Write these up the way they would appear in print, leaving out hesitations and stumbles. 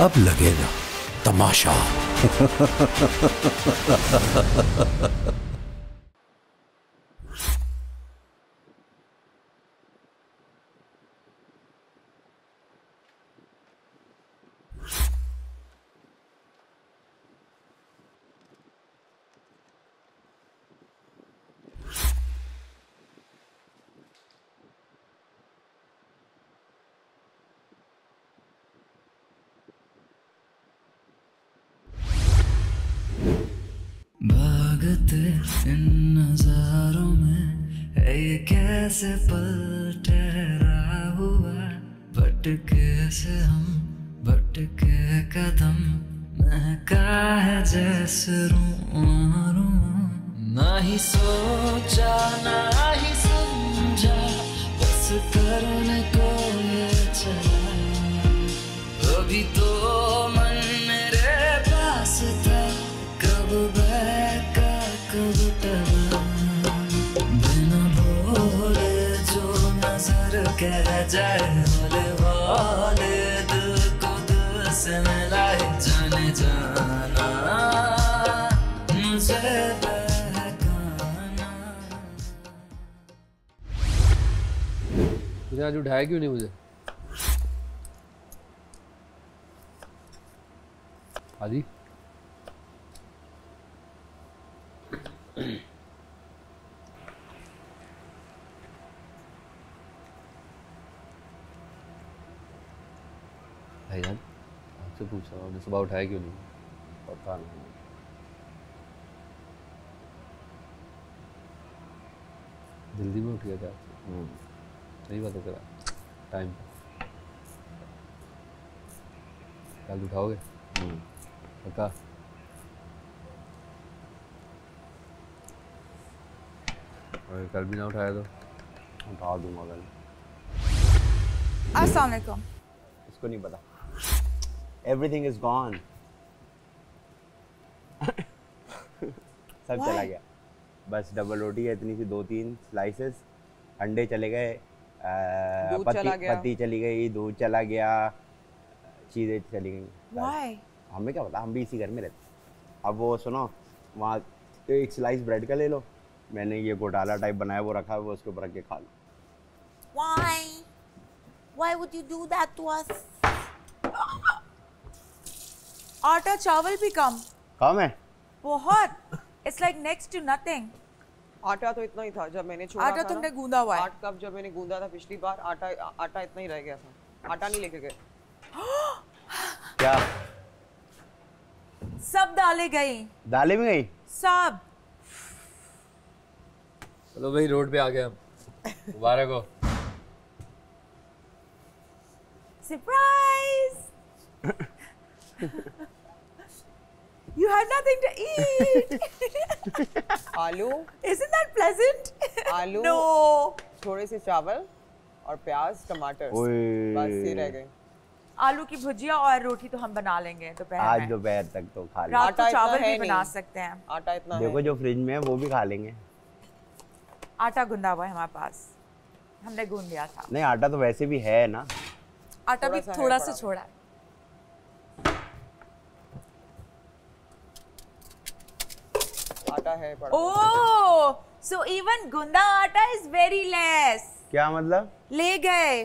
अब लगेगा तमाशा। इन नजारों में है ये कैसे पल ठहरा हुआ, भटके से हम भटके कदम, महका है जैसे रूआं रूआं, ना ही सोचा ना ही समझा, बस करने को ये चला। अभी तो मन मेरे पास था, कब बैठा बिना बोले जो नजर कह जाए, होले वाले दिल को दिल से मिलाए, जाने जाना मुझे बहकाना। तुझे आज उठाया क्यों नहीं मुझे? आदि पूछा उन्हें सुबह उठाया क्यों नहीं? पता नहीं। जल्दी में उठ गया क्या? सही बात है, करा टाइम कल उठाओगे पक्का? और कल भी ना उठाया तो उठा दूंगा कल। अस्सलाम वालेकुम। इसको नहीं पता। Everything is gone. सब चला गया। बस डबल रोटी है, इतनी सी 2-3 स्लाइसेस, अंडे चले गए, पत्ती चली गई, दूध चला गया, चीज़ें चली गई। Why? हमें क्या पता, हम भी इसी घर में रहते। अब वो सुनो, वहाँ एक स्लाइस ब्रेड का ले लो, मैंने ये घोटाला टाइप बनाया वो रखा है, वो उसके ऊपर रख के खा लो। Why? Why would you do that to us? आटा चावल भी कम है बहुत। It's like next to nothing. आटा तो इतना ही था जब मैंने छोड़ा था। आटा तुमने गूंदा हुआ है। 8 कप जब मैंने गूंदा था पिछली बार, आटा इतना ही रह गया था। आटा नहीं लेके गए। क्या? सब दालें गई। दालें भी गई? सब। चलो भाई रोड पे आ गए हम। मुबारक हो। Surprise. You had nothing to eat. Aloo. Isn't that pleasant? Aloo. No. थोड़े से चावल और प्याज टमाटर, बस ये रह गए। आलू की भुजिया और रोटी तो हम बना लेंगे दोपहर में। आज दोपहर तक तो खा लेंगे। रात को चावल भी बना सकते हैं। आटा इतना देखो जो फ्रिज में है वो भी खा लेंगे। आटा गूंदा हुआ है हमारे पास, हमने गूंद लिया था। नहीं आटा तो वैसे भी है ना, आटा भी थोड़ा सा छोड़ा। आटा है पड़ा। Oh, so even गुंदा आटा is very less. क्या मतलब? ले गए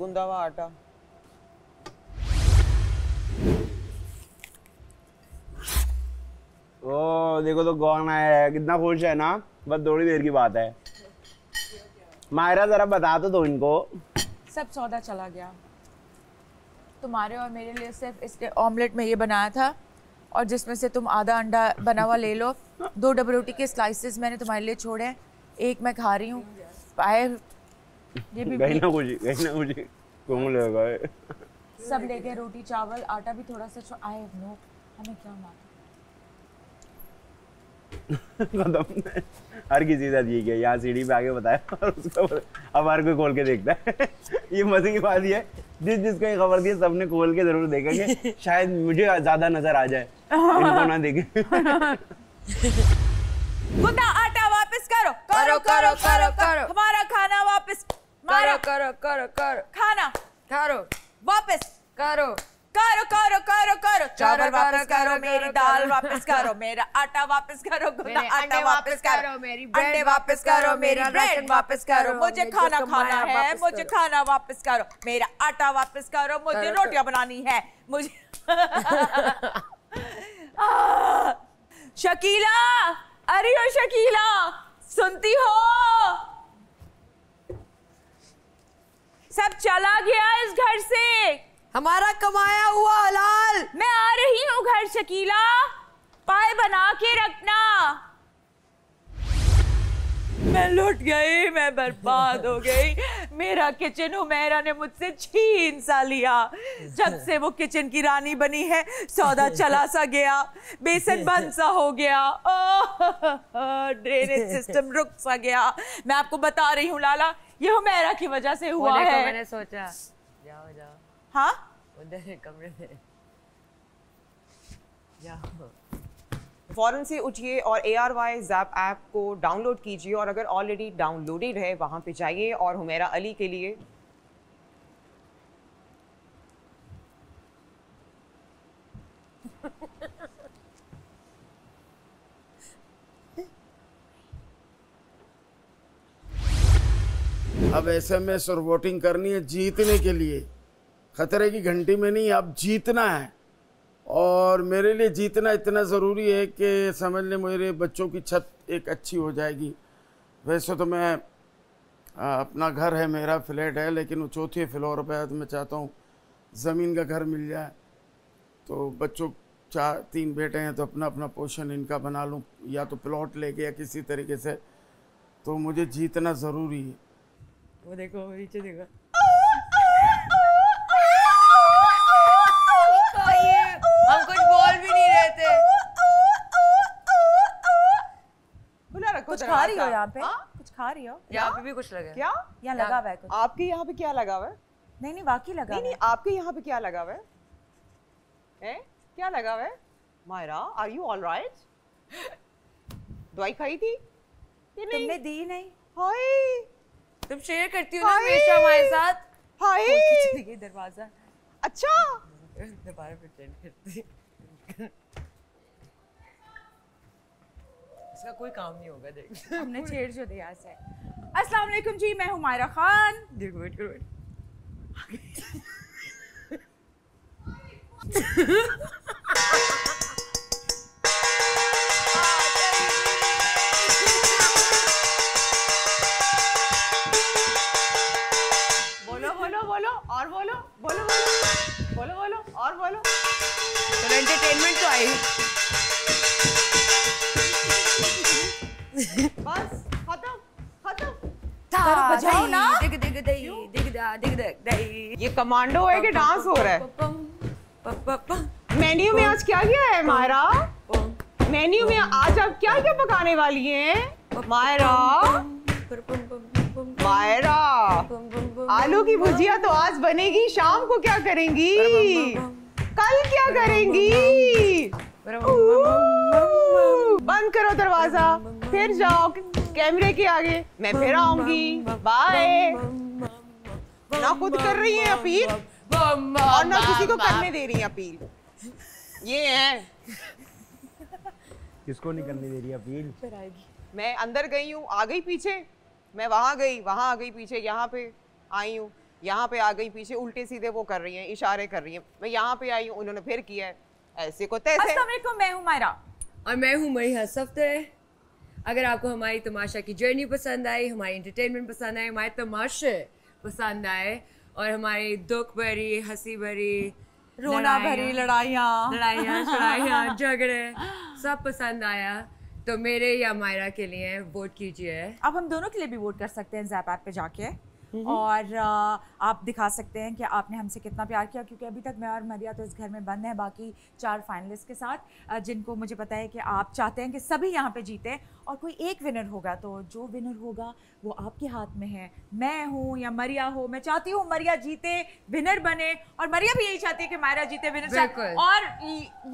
गुंदा हुआ आटा। ओह देखो तो गौन आया है, कितना खुश है ना, बस थोड़ी देर की बात है। मायरा जरा बता दो इनको। सब सौदा चला गया तुम्हारे और मेरे लिए, सिर्फ इसके ऑमलेट में ये बनाया था और जिसमें से तुम आधा अंडा बना हुआ ले लो। 2 डबल रोटी के स्लाइसेस मैंने तुम्हारे लिए छोड़े हैं, एक मैं खा रही हूँ। सब ले गए, रोटी चावल आटा भी थोड़ा सा। आई हैव नो, हमें क्या मालूम। हर किसी का ये किया, यहाँ सीढ़ी पे आके बताया और उसका अब हर कोई खोल के देखता है। ये मजे की बात ये है, जिस जिसको ये खबर दी सबने खोल के जरूर देखेंगे, शायद मुझे ज्यादा नजर आ जाए, इनको ना देखें। गुंदा आटा वापस करो, करो करो करो करो, हमारा खाना वापस, करो करो करो करो, खाना करो वापस, करो करो करो करो करो चावल वापस करो, मेरी दाल वापस करो, मेरा आटा वापस करो, आटा वापस करो, मेरी अंडे वापस करो, मेरी ब्रेड वापस करो, मुझे खाना खाना है, मुझे खाना वापस करो, मेरा आटा वापस करो, मुझे रोटियां बनानी है, मुझे शकीला, अरे ओ शकीला सुनती हो, सब चला गया इस घर से, हमारा कमाया हुआ हलाल। मैं आ रही हूँ घर शकीला, पाए बना के रखना। मैं लुट गई, मैं बर्बाद हो गई, मेरा किचन हुमैरा ने मुझसे छीन सा लिया। जब से वो किचन की रानी बनी है, सौदा चला सा गया, बेसन बन सा हो गया, ड्रेनेज सिस्टम रुक सा गया। मैं आपको बता रही हूँ लाला, ये हुमैरा की वजह से हुआ है। मैंने सोचा जाओ जाओ, हाँ उधर कमरे में जाओ, फौरन से उठिए और ARY ज़ैप ऐप को डाउनलोड कीजिए, और अगर ऑलरेडी डाउनलोडेड है वहाँ पे जाइए और हुमैरा अली के लिए अब SMS और वोटिंग करनी है जीतने के लिए। खतरे की घंटी में नहीं, अब जीतना है, और मेरे लिए जीतना इतना ज़रूरी है कि समझ लें मेरे बच्चों की छत एक अच्छी हो जाएगी। वैसे तो मैं अपना घर है, मेरा फ्लैट है, लेकिन वो चौथे फ्लोर पर है, तो मैं चाहता हूँ ज़मीन का घर मिल जाए, तो बच्चों 4-3 बेटे हैं तो अपना अपना पोर्शन इनका बना लूँ, या तो प्लॉट लेके या किसी तरीके से, तो मुझे जीतना ज़रूरी है। वो देखो नीचे देखो, हम कुछ बोल भी नहीं रहे थे। बुला रखो, कुछ खा रही हो यहाँ पे? कुछ खा रही हो? यहाँ पे भी कुछ लगा? क्या यहाँ लगा हुआ है? आपके यहाँ पे क्या लगा हुआ है? नहीं नहीं वाकई लगा नहीं, आपके यहाँ पे क्या लगा हुआ है? क्या लगा हुआ है? Myra, are you all right? दवाई खाई थी? तुमने दी नहीं? हाय, तुम शेयर करती हो ना हमेशा हमारे साथ। हाय दरवाजा, अच्छा दोबारा प्रिटेंड करती, इसका कोई काम नहीं होगा, देख हमने छेड़ जो दिया से। अस्सलाम वालेकुम जी, मैं हुमैरा खान। देखो वेट करो, वेट और बोलो बोलो बोलो बोलो बोलो और बोलो, तो एंटरटेनमेंट तो आई। बस खत्म खत्म, बजाओ ना, दिग दिग दई दिग दा दिग दिग दई। ये कमांडो है कि डांस हो रहा है? मेन्यू में आज क्या क्या है मायरा? मेन्यू में आज आप क्या क्या पकाने वाली हैं मायरा? मायरा, आलू की भुजिया तो आज बनेगी, शाम को क्या करेंगी, कल क्या करेंगी? बंद करो दरवाजा, फिर जाओ कैमरे के आगे, मैं फिर आऊंगी, बाय। ना खुद कर रही है अपील और ना किसी को करने दे रही है अपील, ये है किसको नहीं करने दे रही अपील। फिर आएगी, मैं अंदर गई हूँ आ गई पीछे, मैं वहाँ गई वहाँ आ गई पीछे, यहाँ पे आई हूँ यहाँ पे आ गई पीछे, उल्टे सीधे वो कर रही हैं, इशारे कर रही हैं, मैं यहाँ पे आई हूँ उन्होंने फिर किया है, ऐसे को तैसे। अस्सलाम वालेकुम, मैं हूँ मायरा और मैं हूँ मरिया सफदर। अगर आपको हमारी तमाशा की जर्नी पसंद आई, हमारी एंटरटेनमेंट पसंद आए, हमारे तमाशे पसंद आए, और हमारी दुख भरी, हंसी भरी, रोना भरी लड़ाइयाँ झगड़े सब पसंद आया, तो मेरे या मायरा के लिए वोट कीजिए। अब हम दोनों के लिए भी वोट कर सकते हैं ज़ैप ऐप पे जाके, और आप दिखा सकते हैं कि आपने हमसे कितना प्यार किया, क्योंकि अभी तक मैं और मरिया तो इस घर में बंद हैं, बाकी 4 फाइनलिस्ट के साथ, जिनको मुझे पता है कि आप चाहते हैं कि सभी यहाँ पे जीतें, और कोई एक विनर होगा, तो जो विनर होगा वो आपके हाथ में है। मैं हूँ या मरिया हो, मैं चाहती हूँ मरिया जीते, विनर बने, और मरिया भी यही चाहती है कि मायरा जीते, विनर, और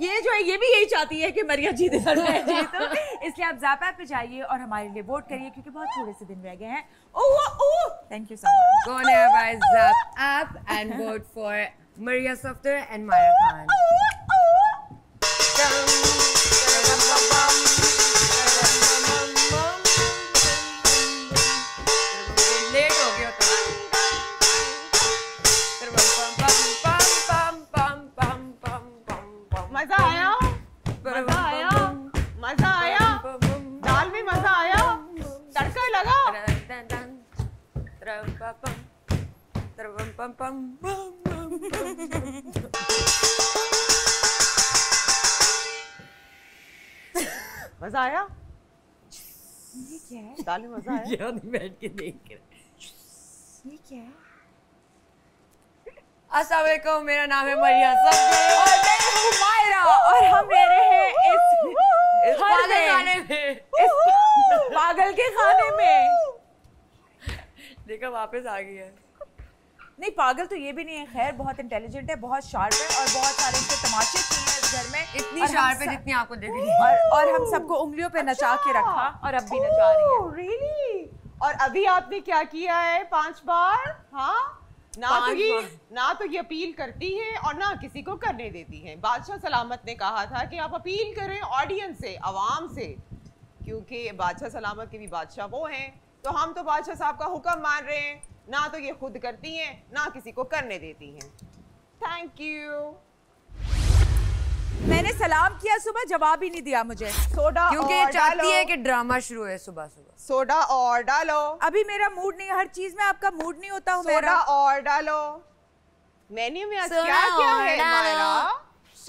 ये जो है ये भी यही चाहती है कि मरिया जीते, इसलिए आप ज़ैप ऐप पे जाइए और हमारे लिए वोट करिए, क्योंकि बहुत थोड़े से दिन रह गए हैं। Thank you so much, go on ARY Zap app and vote for Mariya Safdar and Maira Khan. मजा आया? ये क्या है? दाल में मजा आया? यार बैठ के देख रहे। ये क्या है? अस्सलाम वालेकुम, मेरा नाम है मरिया सफदर और मैं हूं हुमैरा और हम रह रहे हैं इस खाने में, इस पागल के खाने में। देखा वापस आ गई है। नहीं पागल तो ये भी नहीं है, खैर बहुत इंटेलिजेंट है, बहुत शार्प है और बहुत सारे इसके तमाशे किए हैं इस घर में। इतनी शार्प है जितनी आपको देखी और हम सबको उंगलियों पे नचा के रखा और अब भी नचा रही है। रियली? और अभी आपने क्या किया है 5 बार? हाँ ना तो ये अपील करती है और ना किसी को करने देती है। बादशाह सलामत ने कहा था कि आप अपील करें ऑडियंस से, आवाम से, क्योंकि बादशाह सलामत के भी बादशाह वो हैं, तो हम तो बादशाह साहब का हुक्म मान रहे हैं। ना तो ये खुद करती हैं ना किसी को करने देती हैं। Thank you. मैंने सलाम किया सुबह, जवाब ही नहीं दिया मुझे। सोडा क्योंकि ये चाहती है कि ड्रामा शुरू है सुबह सुबह। सोडा और डालो। अभी मेरा मूड नहीं, हर चीज में आपका मूड नहीं होता। सोडा और डालो। मेन्यू में आज क्या क्या है मायरा?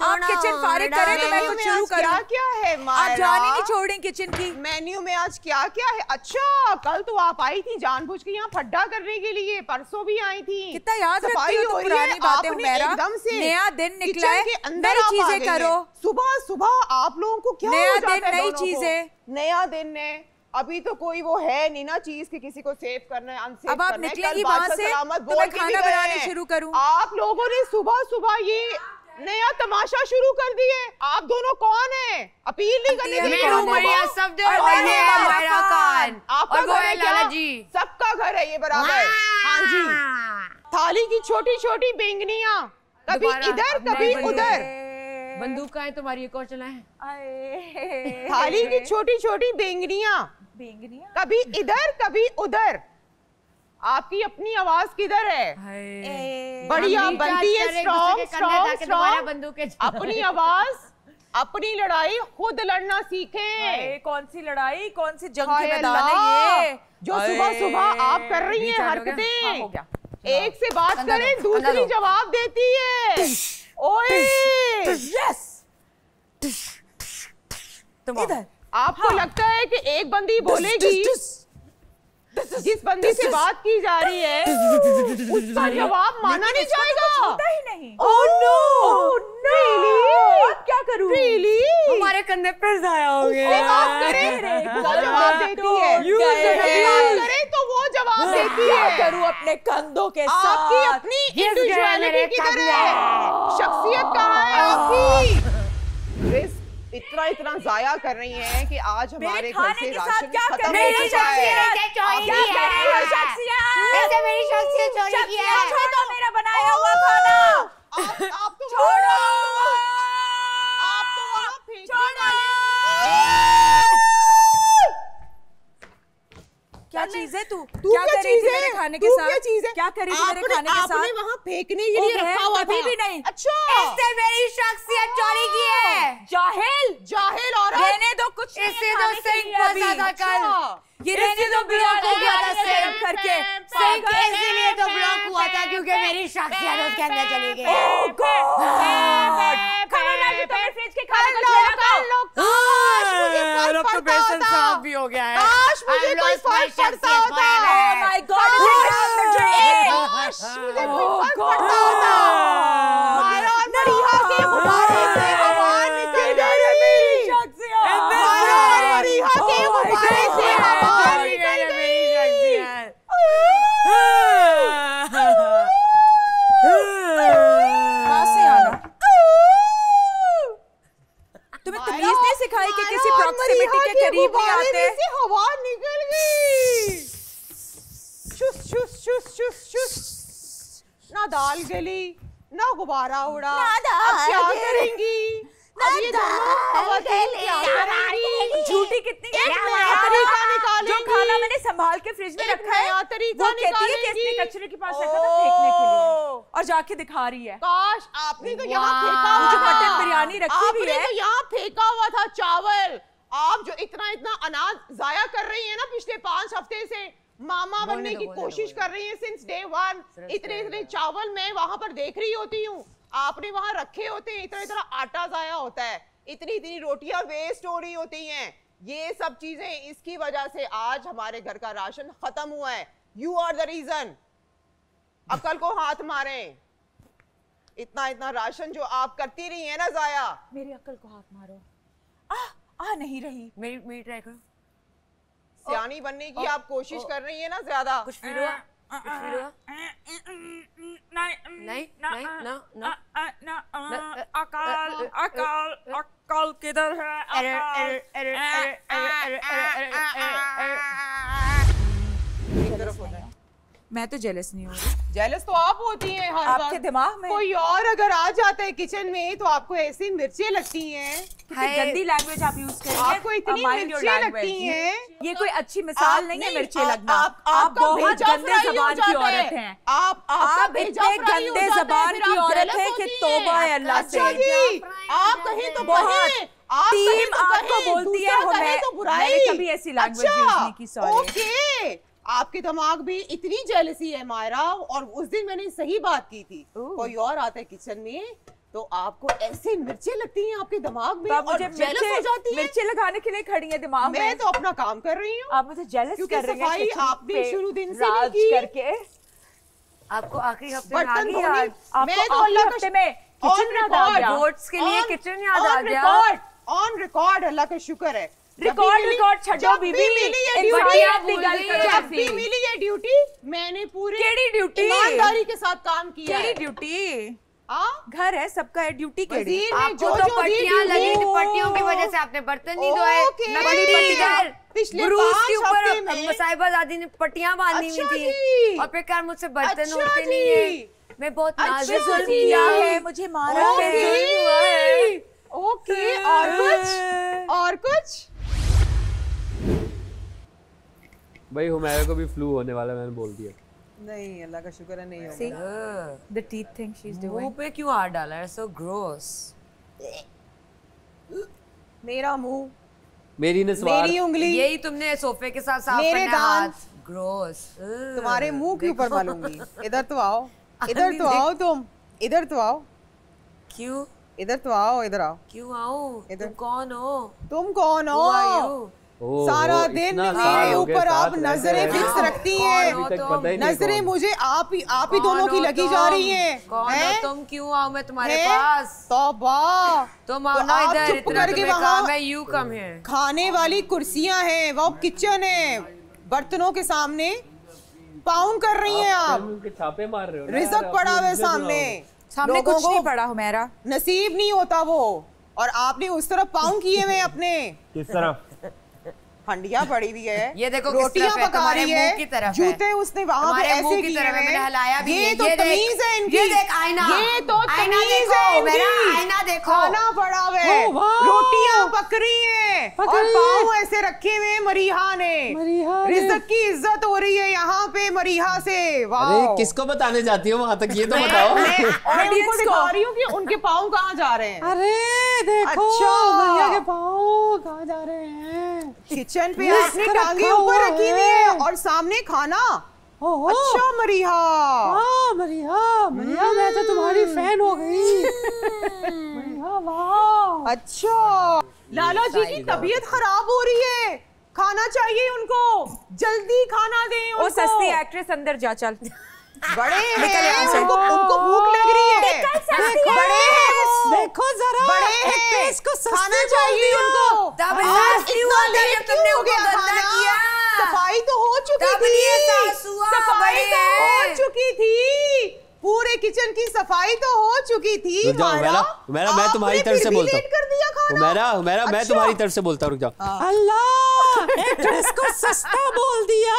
आप किचन फारिग करें तो मैं कुछ शुरू करूं। क्या है मायरा? आप जान ही नहीं छोड़ें किचन की। मेन्यू में आज क्या क्या है? अच्छा कल तो आप आई थी जानबूझ के यहाँ फड्डा करने के लिए, परसों भी आई थी। कितना याद रखती हो तुम पुरानी बातें हुमैरा। नया दिन निकला है, नई चीजें करो। सुबह सुबह आप लोगों को क्या नया दिन, नई चीजें। नया दिन है, अभी तो कोई वो है नहीं ना चीज कि किसी को सेव करना है, अनसेव अब आप निकलेगी वहाँ से तो मैं खाना बनाने शुरू करूँ। आप लोगों ने सुबह सुबह ये नया तमाशा शुरू कर दिए। आप दोनों कौन हैं? अपील नहीं करने देती है हुमैरा सफदर और ये मायरा खान। आपका घर है क्या? सबका घर है ये, बराबर। हाँ जी। थाली की छोटी छोटी बैंगनियां, कभी इधर कभी उधर। बंदूक का है तुम्हारी, एक और चलाएं। थाली की छोटी छोटी बैंगनियां, कभी इधर कभी उधर। आपकी अपनी आवाज किधर है? बड़ी आप बनती है स्ट्रॉन्ग स्ट्रॉन्ग स्ट्रॉन्ग। अपनी आवाज, अपनी लड़ाई खुद लड़ना सीखें। कौन सी लड़ाई, कौन सी जंग के मैदान है ये जो सुबह सुबह आप कर रही हैं हरकतें? एक से बात करें दूसरी जवाब देती है। ओए यस, आपको लगता है कि एक बंदी बोलेगी, जिस बंदी से बात की जा रही है उसका जवाब माना नहीं जाएगा। होता ही नहीं। Oh no, really? अब क्या करूं? रियली? हमारे कंधे पर जाया हो गया। जवाब देती है तो वो जवाब देती है। क्या करूं अपने कंधों के साथ? आपकी अपनी इंडिविजुअलिटी किधर है? शख्सियत कहाँ है आपकी? इतना इतना जाया कर रही हैं कि आज हमारे घर से राशन खत्म हो चुका है। मेरी शख्सियत चोरी की है। छोड़ो मेरा बनाया हुआ खाना। आप तो छोड़ो, आप तो वहाँ फेंकने, क्या चीज है तू? क्या कर रही थी मेरे खाने के साथ? क्या कर रही थी मेरे खाने के साथ? आपने वहाँ फेंकने के लिए रखा हुआ था। भी नहीं। अच्छा। इससे मेरी शख्सियत चोरी की है। जाहिल, जाहिल औरत। रहने दो, कुछ नहीं खाने के लिए अभी। ये रहने दो, ब्लॉक हो गया था सिंक करके। सिंक इसलिए तो ब्लॉक हुआ था क्योंकि मेरी शख्सियत उसके अंदर चली गई। Oh God. खाना ना जो तुम्हें फ्रिज के खाने का छोड़ा था। मुझे कोई फर्क पड़ता होता। मायरा और मरिया के गुब्बारे से हवा निकल गई। मेरी शख्सियत। मायरा और मरिया के गुब्बारे से हवा निकल गई। कैसे आना? तुम्हें तमीज नहीं सिखाई कि किसी प्रॉक्सिमिटी के करीब नहीं आते? हवा निकल गई। चुस चुस चुस चुस चुस। ना दाल गली, ना गुब्बारा उड़ा, अब क्या करेंगी? अब ये दोनों झूठी कितनी जो खाना मैंने संभाल के फ्रिज में रखा है वो कहती है कि इसने कचरे के पास रखा था फेंकने के लिए और जाके दिखा रही है। काश आपने तो यहाँ फेंका हुआ था, मटन बिरयानी रखी भी है, आपने तो यहाँ फेंका हुआ था चावल। आप जो इतना इतना अनाज जाया कर रही है ना पिछले 5 हफ्ते से, मामा बनने की कोशिश कर रही है सिंस डे वन। इतने इतने चावल मैं वहाँ पर देख रही होती हूँ, आपने वहाँ रखे होते हैं, इतना इतना आटा जाया होता है, इतनी इतनी रोटियां वेस्ट हो रही होती हैं। ये सब चीजें इसकी वजह से आज हमारे घर का राशन खत्म हुआ है। You are the reason. अकल को हाथ मारें, इतना इतना राशन जो आप करती रही है ना जाया। मेरी अकल को हाथ मारो, आ नहीं रही मेरी ट्राई करो। सियानी बनने की आप कोशिश कर रही है ना ज्यादा। कुछ भी हुआ अकाल किधर है? मैं तो जेलस नहीं हूँ। जेलस तो आप होती हैं हर बार। आपके दिमाग में कोई और अगर आ जाता है किचन में तो आपको ऐसी मिर्चें लगती हैं। कितनी गंदी लैंग्वेज आप यूज करती हैं। आपको इतनी मिर्चें लगती हैं। ये कोई अच्छी मिसाल नहीं है मिर्चें लगना। आप बहुत गंदे ज़बान की औरत हैं। आप इतने गंदे ज़बान की औरत हैं कि तौबा है अल्लाह से। आप कहीं तो बहुत टीम आपको बोलती है मैंने कभी ऐसी लैंग्वेज नहीं की। सॉरी आपके दिमाग में इतनी जेलसी है मायरा। और उस दिन मैंने सही बात की थी, कोई और आता है किचन में तो आपको ऐसे मिर्चें लगती हैं आपके दिमाग में और जेलस हो जाती है। मिर्चें लगाने के लिए खड़ी है दिमाग में। मैं तो अपना काम कर रही हूँ, आप मुझे जेलस कर रही हैं। सफाई आपने शुरू दिन से नहीं की करके आपको आखिरी हफ्ते में किचन याद आ गया। ऑन रिकॉर्ड अल्लाह का शुक्र है। रिकॉर्ड छड़ो बीबी मिली है ड्यूटी। मैंने पूरी ईमानदारी के साथ काम किया है। ड्यूटी घर है सबका है, ड्यूटी केड़ी। आपको तो पट्टियां लगी, पट्टियों की वजह से आपने बर्तन नहीं धोए। पिछले साहिबा दादी ने पट्टियां बांधी हुई थी और बेकार मुझसे बर्तन होते नहीं है। मैं बहुत नाजुक जुल्म किया है, मुझे मारा है। ओके और कुछ भाई हुमैरा को भी फ्लू होने वाला मैंने बोल दिया। नहीं अल्लाह का शुक्र है नहीं होगा। The teeth thing she's doing। मुंह पे क्यों हाथ डाला है? So gross। मेरा मुंह, मेरी नसवार, मेरी उंगली, यही तुमने सोफे के साथ साफ करना हाथ। Gross। तुम्हारे मुंह के ऊपर मारूंगी। इधर तो आओ तुम। क्यों? इधर आओ। क्यों आओ? तुम कौन हो? सारा दिन मेरे ऊपर आप नजरें फिक्स रखती हैं। नजरें मुझे आप ही दोनों की लगी जा रही हैं। कौन हो तुम? क्यों आओ मैं तुम्हारे पास? तौबा तुम आओ ना इधर। चुप करके वहाँ यू कम है। खाने वाली कुर्सियाँ हैं, वो किचन है, बर्तनों के सामने पाउंड कर रही हैं आप। छापे मार रहे हो। रिजर्व पड़ा हुआ सामने कुछ नहीं पड़ा हो मेरा। नसीब नहीं होता वो। और आपने उस तरफ पाउंड किए हुए अपने। किस तरफ? हंडिया पड़ी हुई है, ये देखो रोटियां पका रही है, जूते उसने वहाँ पे ऐसे किए हैं। मैंने हलाया भी। ये तो तमीज है इनकी। ये देख आईना देखो। खाना पड़ा हुआ है, रोटियां पक रही है और पाँव ऐसे रखे हुए मरीहा ने। रिज़्क़ की इज्जत हो रही है यहाँ पे मरीहा से। वाह, किसको बताने जाती हो वहाँ तक? ये तो बताओ। मैं उनको दिखा रही हूँ कि उनके पाँव कहाँ जा रहे हैं। अरे देखो भैया के पाँव कहाँ जा रहे हैं। किचन पे आपने टांगे ऊपर रखी हुई है और सामने खाना। अच्छा मरीहा, वाह मरीहा मैं तो तुम्हारी फैन हो गई। मरीहा वाह। अच्छा लाला जी की तबीयत खराब हो रही है, खाना चाहिए उनको, जल्दी खाना दें उनको। ओ सस्ती एक्ट्रेस अंदर जा चल। बड़े हैं, उनको भूख लग रही है। देखो जरा, बड़े हैं, इसको खाना चाहिए उनको। इतना लेट क्यों हो गया खाना? सफाई तो हो चुकी थी। पूरे किचन की सफाई तो हो चुकी थी। मैं तुम्हारी तरफ से बोलता हूँ। रुक जाओ। अल्लाह, एक्ट्रेस को सस्ता बोल दिया।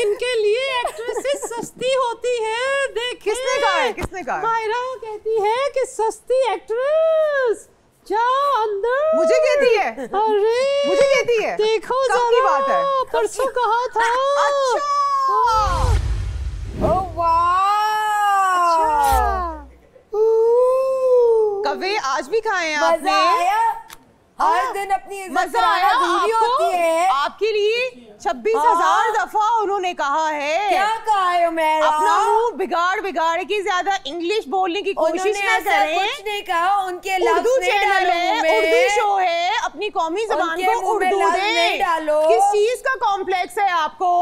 इनके लिए एक्ट्रेसेस सस्ती होती है। देख किसने कहा? मायरा कहती है कि सस्ती एक्ट्रेस जाओ अंदर। मुझे कहती है? अरे मुझे कहती है? देखो सबकी बात है, परसों कहा था। अच्छा। ओह वाह। कवे आज भी खाए हैं आपने? हर दिन अपनी मजा आया होती है। आपके लिए 26,000 दफा उन्होंने कहा है। क्या कहा है उमेर? अपना मुंह बिगाड़ के ज्यादा इंग्लिश बोलने की कोशिश ना करें। कुछ नहीं कहा। उनके उर्दू चैनल है, उर्दू शो है, अपनी कौमी जबान को उर्दू दें। किस चीज का कॉम्प्लेक्स है आपको?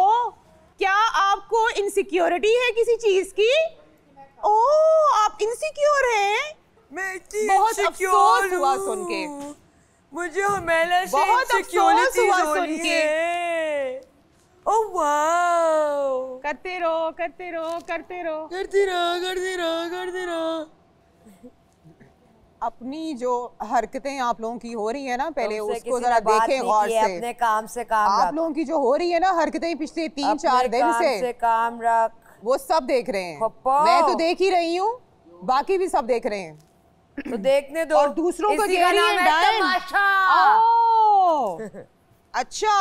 क्या आपको इनसिक्योरिटी है किसी चीज की? ओ आप इनसिक्योर हैं? बहुत अफसोस हुआ सुन के, मुझे हुमैला बहुत अफसोस हुआ सुन के। Oh wow. करते रहो। अपनी जो हरकतें आप लोगों की हो रही है ना, पहले उसको जरा देखें गौर से। अपने काम से काम आप लोगों की जो हो रही है ना हरकतें पिछले 3-4 दिन से काम रख, वो सब देख रहे हैं। मैं तो देख ही रही हूँ, बाकी भी सब देख रहे हैं, तो देखने दो। और दूसरों को कह रही है डायल। अच्छा,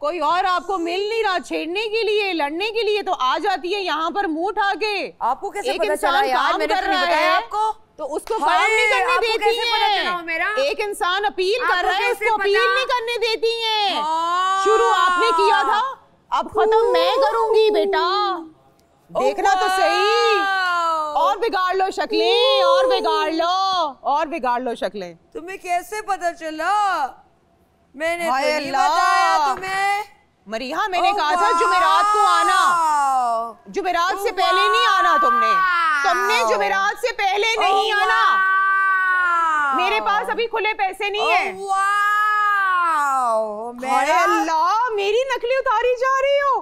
कोई और आपको मिल नहीं रहा छेड़ने के लिए, लड़ने के लिए, तो आ जाती है यहाँ पर मुंह उठा के। आपको कैसे पता चला यार? मैंने तो नहीं बताया आपको, तो उसको काम नहीं करने देती है। एक इंसान अपील कर रहा है, उसको अपील नहीं करने देती है। शुरू आपने किया था, अब खत्म मैं करूंगी बेटा। देखना तो सही, और बिगाड़ लो शक्लें, और बिगाड़ लो शक्लें। तुम्हें कैसे पता चला? मैंने तो नहीं बताया तुम्हें। मरीहा मैंने कहा था जुमेरात को आना, जुमेरात से पहले नहीं आना। तुमने जुमेरात से पहले नहीं आना। मेरे पास अभी खुले पैसे नहीं है। अल्लाह, मेरी नकली उतारी जा रही हो।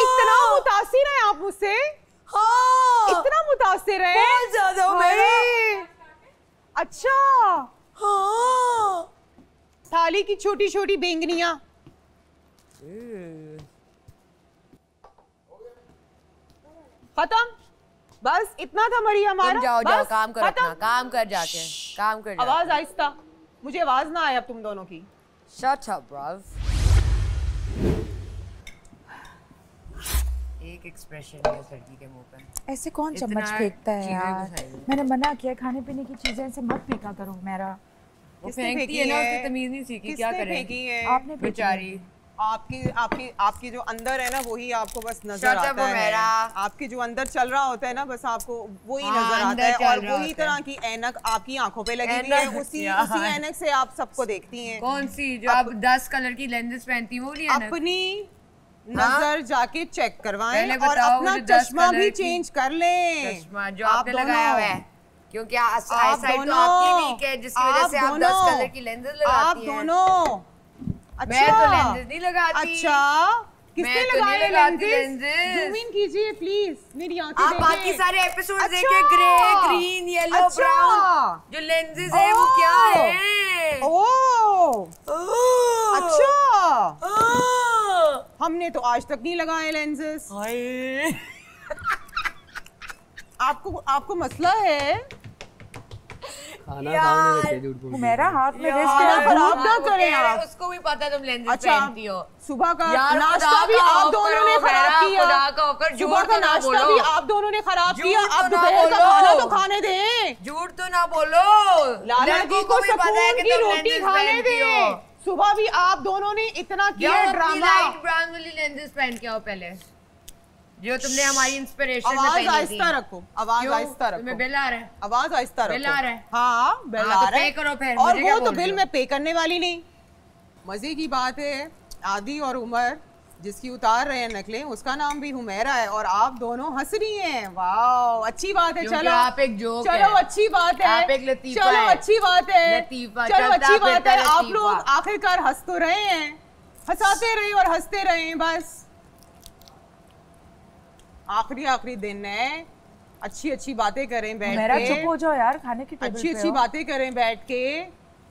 इतना मुतासिर है आप मुझसे? इतना मुतासिर है? बहुत ज़्यादा मेरे। अच्छा। थाली की छोटी छोटी बैंगनियां। खत्म, बस इतना था मरी हमारा। जाओ काम कर अपना, काम कर जाके। आवाज आहिस्ता, मुझे आवाज ना आए अब तुम दोनों की। Shut up ब्रव। एक एक्सप्रेशन है लड़की के मुंह पे। ऐसे कौन चम्मच फेंकता है यार? मैंने मना किया, खाने पीने की चीजें ऐसे मत फेंका करो। मेरा किसने फेंकी है ना, उसकी तमीज नहीं सीखी। क्या करें? आपने बेचारी, आपकी आपकी आपकी जो अंदर है ना वही आपको बस नजर आता है। आपके जो अंदर चल रहा होता है ना, बस आपको वही नजर आता है। और वही तरह की ऐनक आपकी आंखों पे लगी हुई है, उसी ऐनक से आप सबको देखती हैं। कौन सी जो आप 10 कलर की लेंसेज पहनती है? वो नहीं, अपनी नजर जाके चेक करवाएं और अपना चश्मा भी चेंज कर लें। चश्मा जो आपने लगाया हुआ है, क्योंकि आई साइट तो आपकी वीक है, जिसकी वजह से आप 10 कलर की लेंसेज लगाती हैं। आप दोनों। अच्छा, मैं तो लेंसेज नहीं लगाती। अच्छा, किसने लगाए लेंसेज? ज़ूम इन कीजिए प्लीज, मेरी आंखें देखें। आप बाकी सारे एपिसोड देखें, ग्रे, ग्रीन, येलो, ब्राउन, जो लेंसेज है वो क्या है? ओह अच्छा, हमने तो आज तक नहीं लगाए लेंसेस। आपको मसला है? खाना मेरा हाथ में खराब ना करें आप। उसको भी पता तुम लेंसेस पहनती हो। सुबह का नाश्ता भी आप दोनों ने खराब किया। सुबह का नाश्ता भी आप दोनों ने खराब किया। आप दोपहर का खाना तो खाने दें। झूठ तो ना बोलो। लड़की को सुकून की रोटी खाने दें। सुबह भी आप दोनों ने इतना किया ड्रामा। लाइट ब्राउन वाली लेंसेज पहन के आओ पहले, जो तुमने हमारी इंस्पिरेशन में पहनी थी। आवाज आहिस्ता रखो। तुम्हें बिल आ रहा है? आवाज आहिस्ता रखो। बिल आ रहा है? हाँ बिल आ रहा है, पे करो फिर। और वो तो बिल मैं पे करने वाली नहीं। मजे की बात है, आदि और उमर जिसकी उतार रहे हैं नकलें, उसका नाम भी हुमैरा है और आप दोनों हंस रही हैं। वाह, अच्छी बात है। चलो आप एक जोक, चलो अच्छी बात है। आप एक लतीफा, चलो अच्छी बात है। चलो अच्छी बात है। आप लोग आखिरकार हंस तो रहे हैं, हंसाते रहे और हंसते रहे हैं। बस आखिरी दिन है, अच्छी अच्छी बातें करें बैठ के। चुप हो जाओ यार, खाने की अच्छी अच्छी बातें करें बैठ के।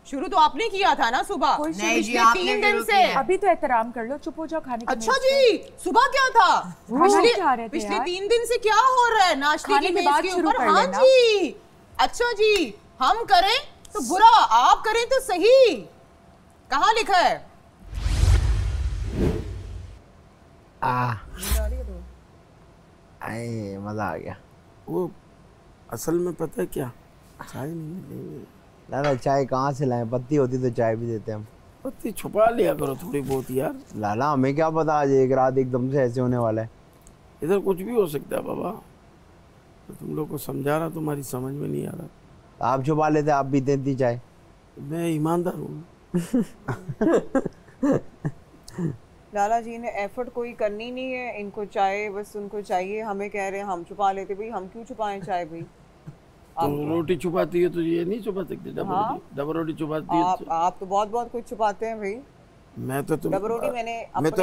शुरू तो आपने किया था ना सुबह। नहीं जी, आपने 3 दिन से। अभी तो एहतराम कर लो, चुप हो जाओ खाने के। अच्छा जी, सुबह क्या था? पिछले 3 दिन से क्या हो रहा है नाश्ते के बाद के ऊपर? हाँ जी, अच्छा जी, हम करें तो बुरा, आप करें तो सही। कहाँ लिखा है? आए, मजा आ गया। वो असल में पता है क्या, चाय नहीं लाला। चाय कहाँ से लाए? पत्ती होती तो चाय भी देते हम। पत्ती छुपा लिया करो थोड़ी बहुत यार। लाला हमें क्या पता आज एक रात एकदम से ऐसे होने वाला है। इधर कुछ भी हो सकता है बाबा। तो तुम लोग को समझा रहा, तुम्हारी समझ में नहीं आ रहा। आप छुपा लेते, आप भी देती चाय। मैं ईमानदार हूँ। लाला जी ने एफर्ट कोई करनी नहीं है, इनको चाय बस उनको चाहिए। हमें कह रहे हैं हम छुपा लेते। भाई हम क्यों छुपाएं चाय? भाई तो रोटी छुपाती है तो ये नहीं छुपा सकते? डबल रोटी छुपाती है आप तो बहुत कुछ छुपाते हैं भाई। मैं तो डबल रोटी मैंने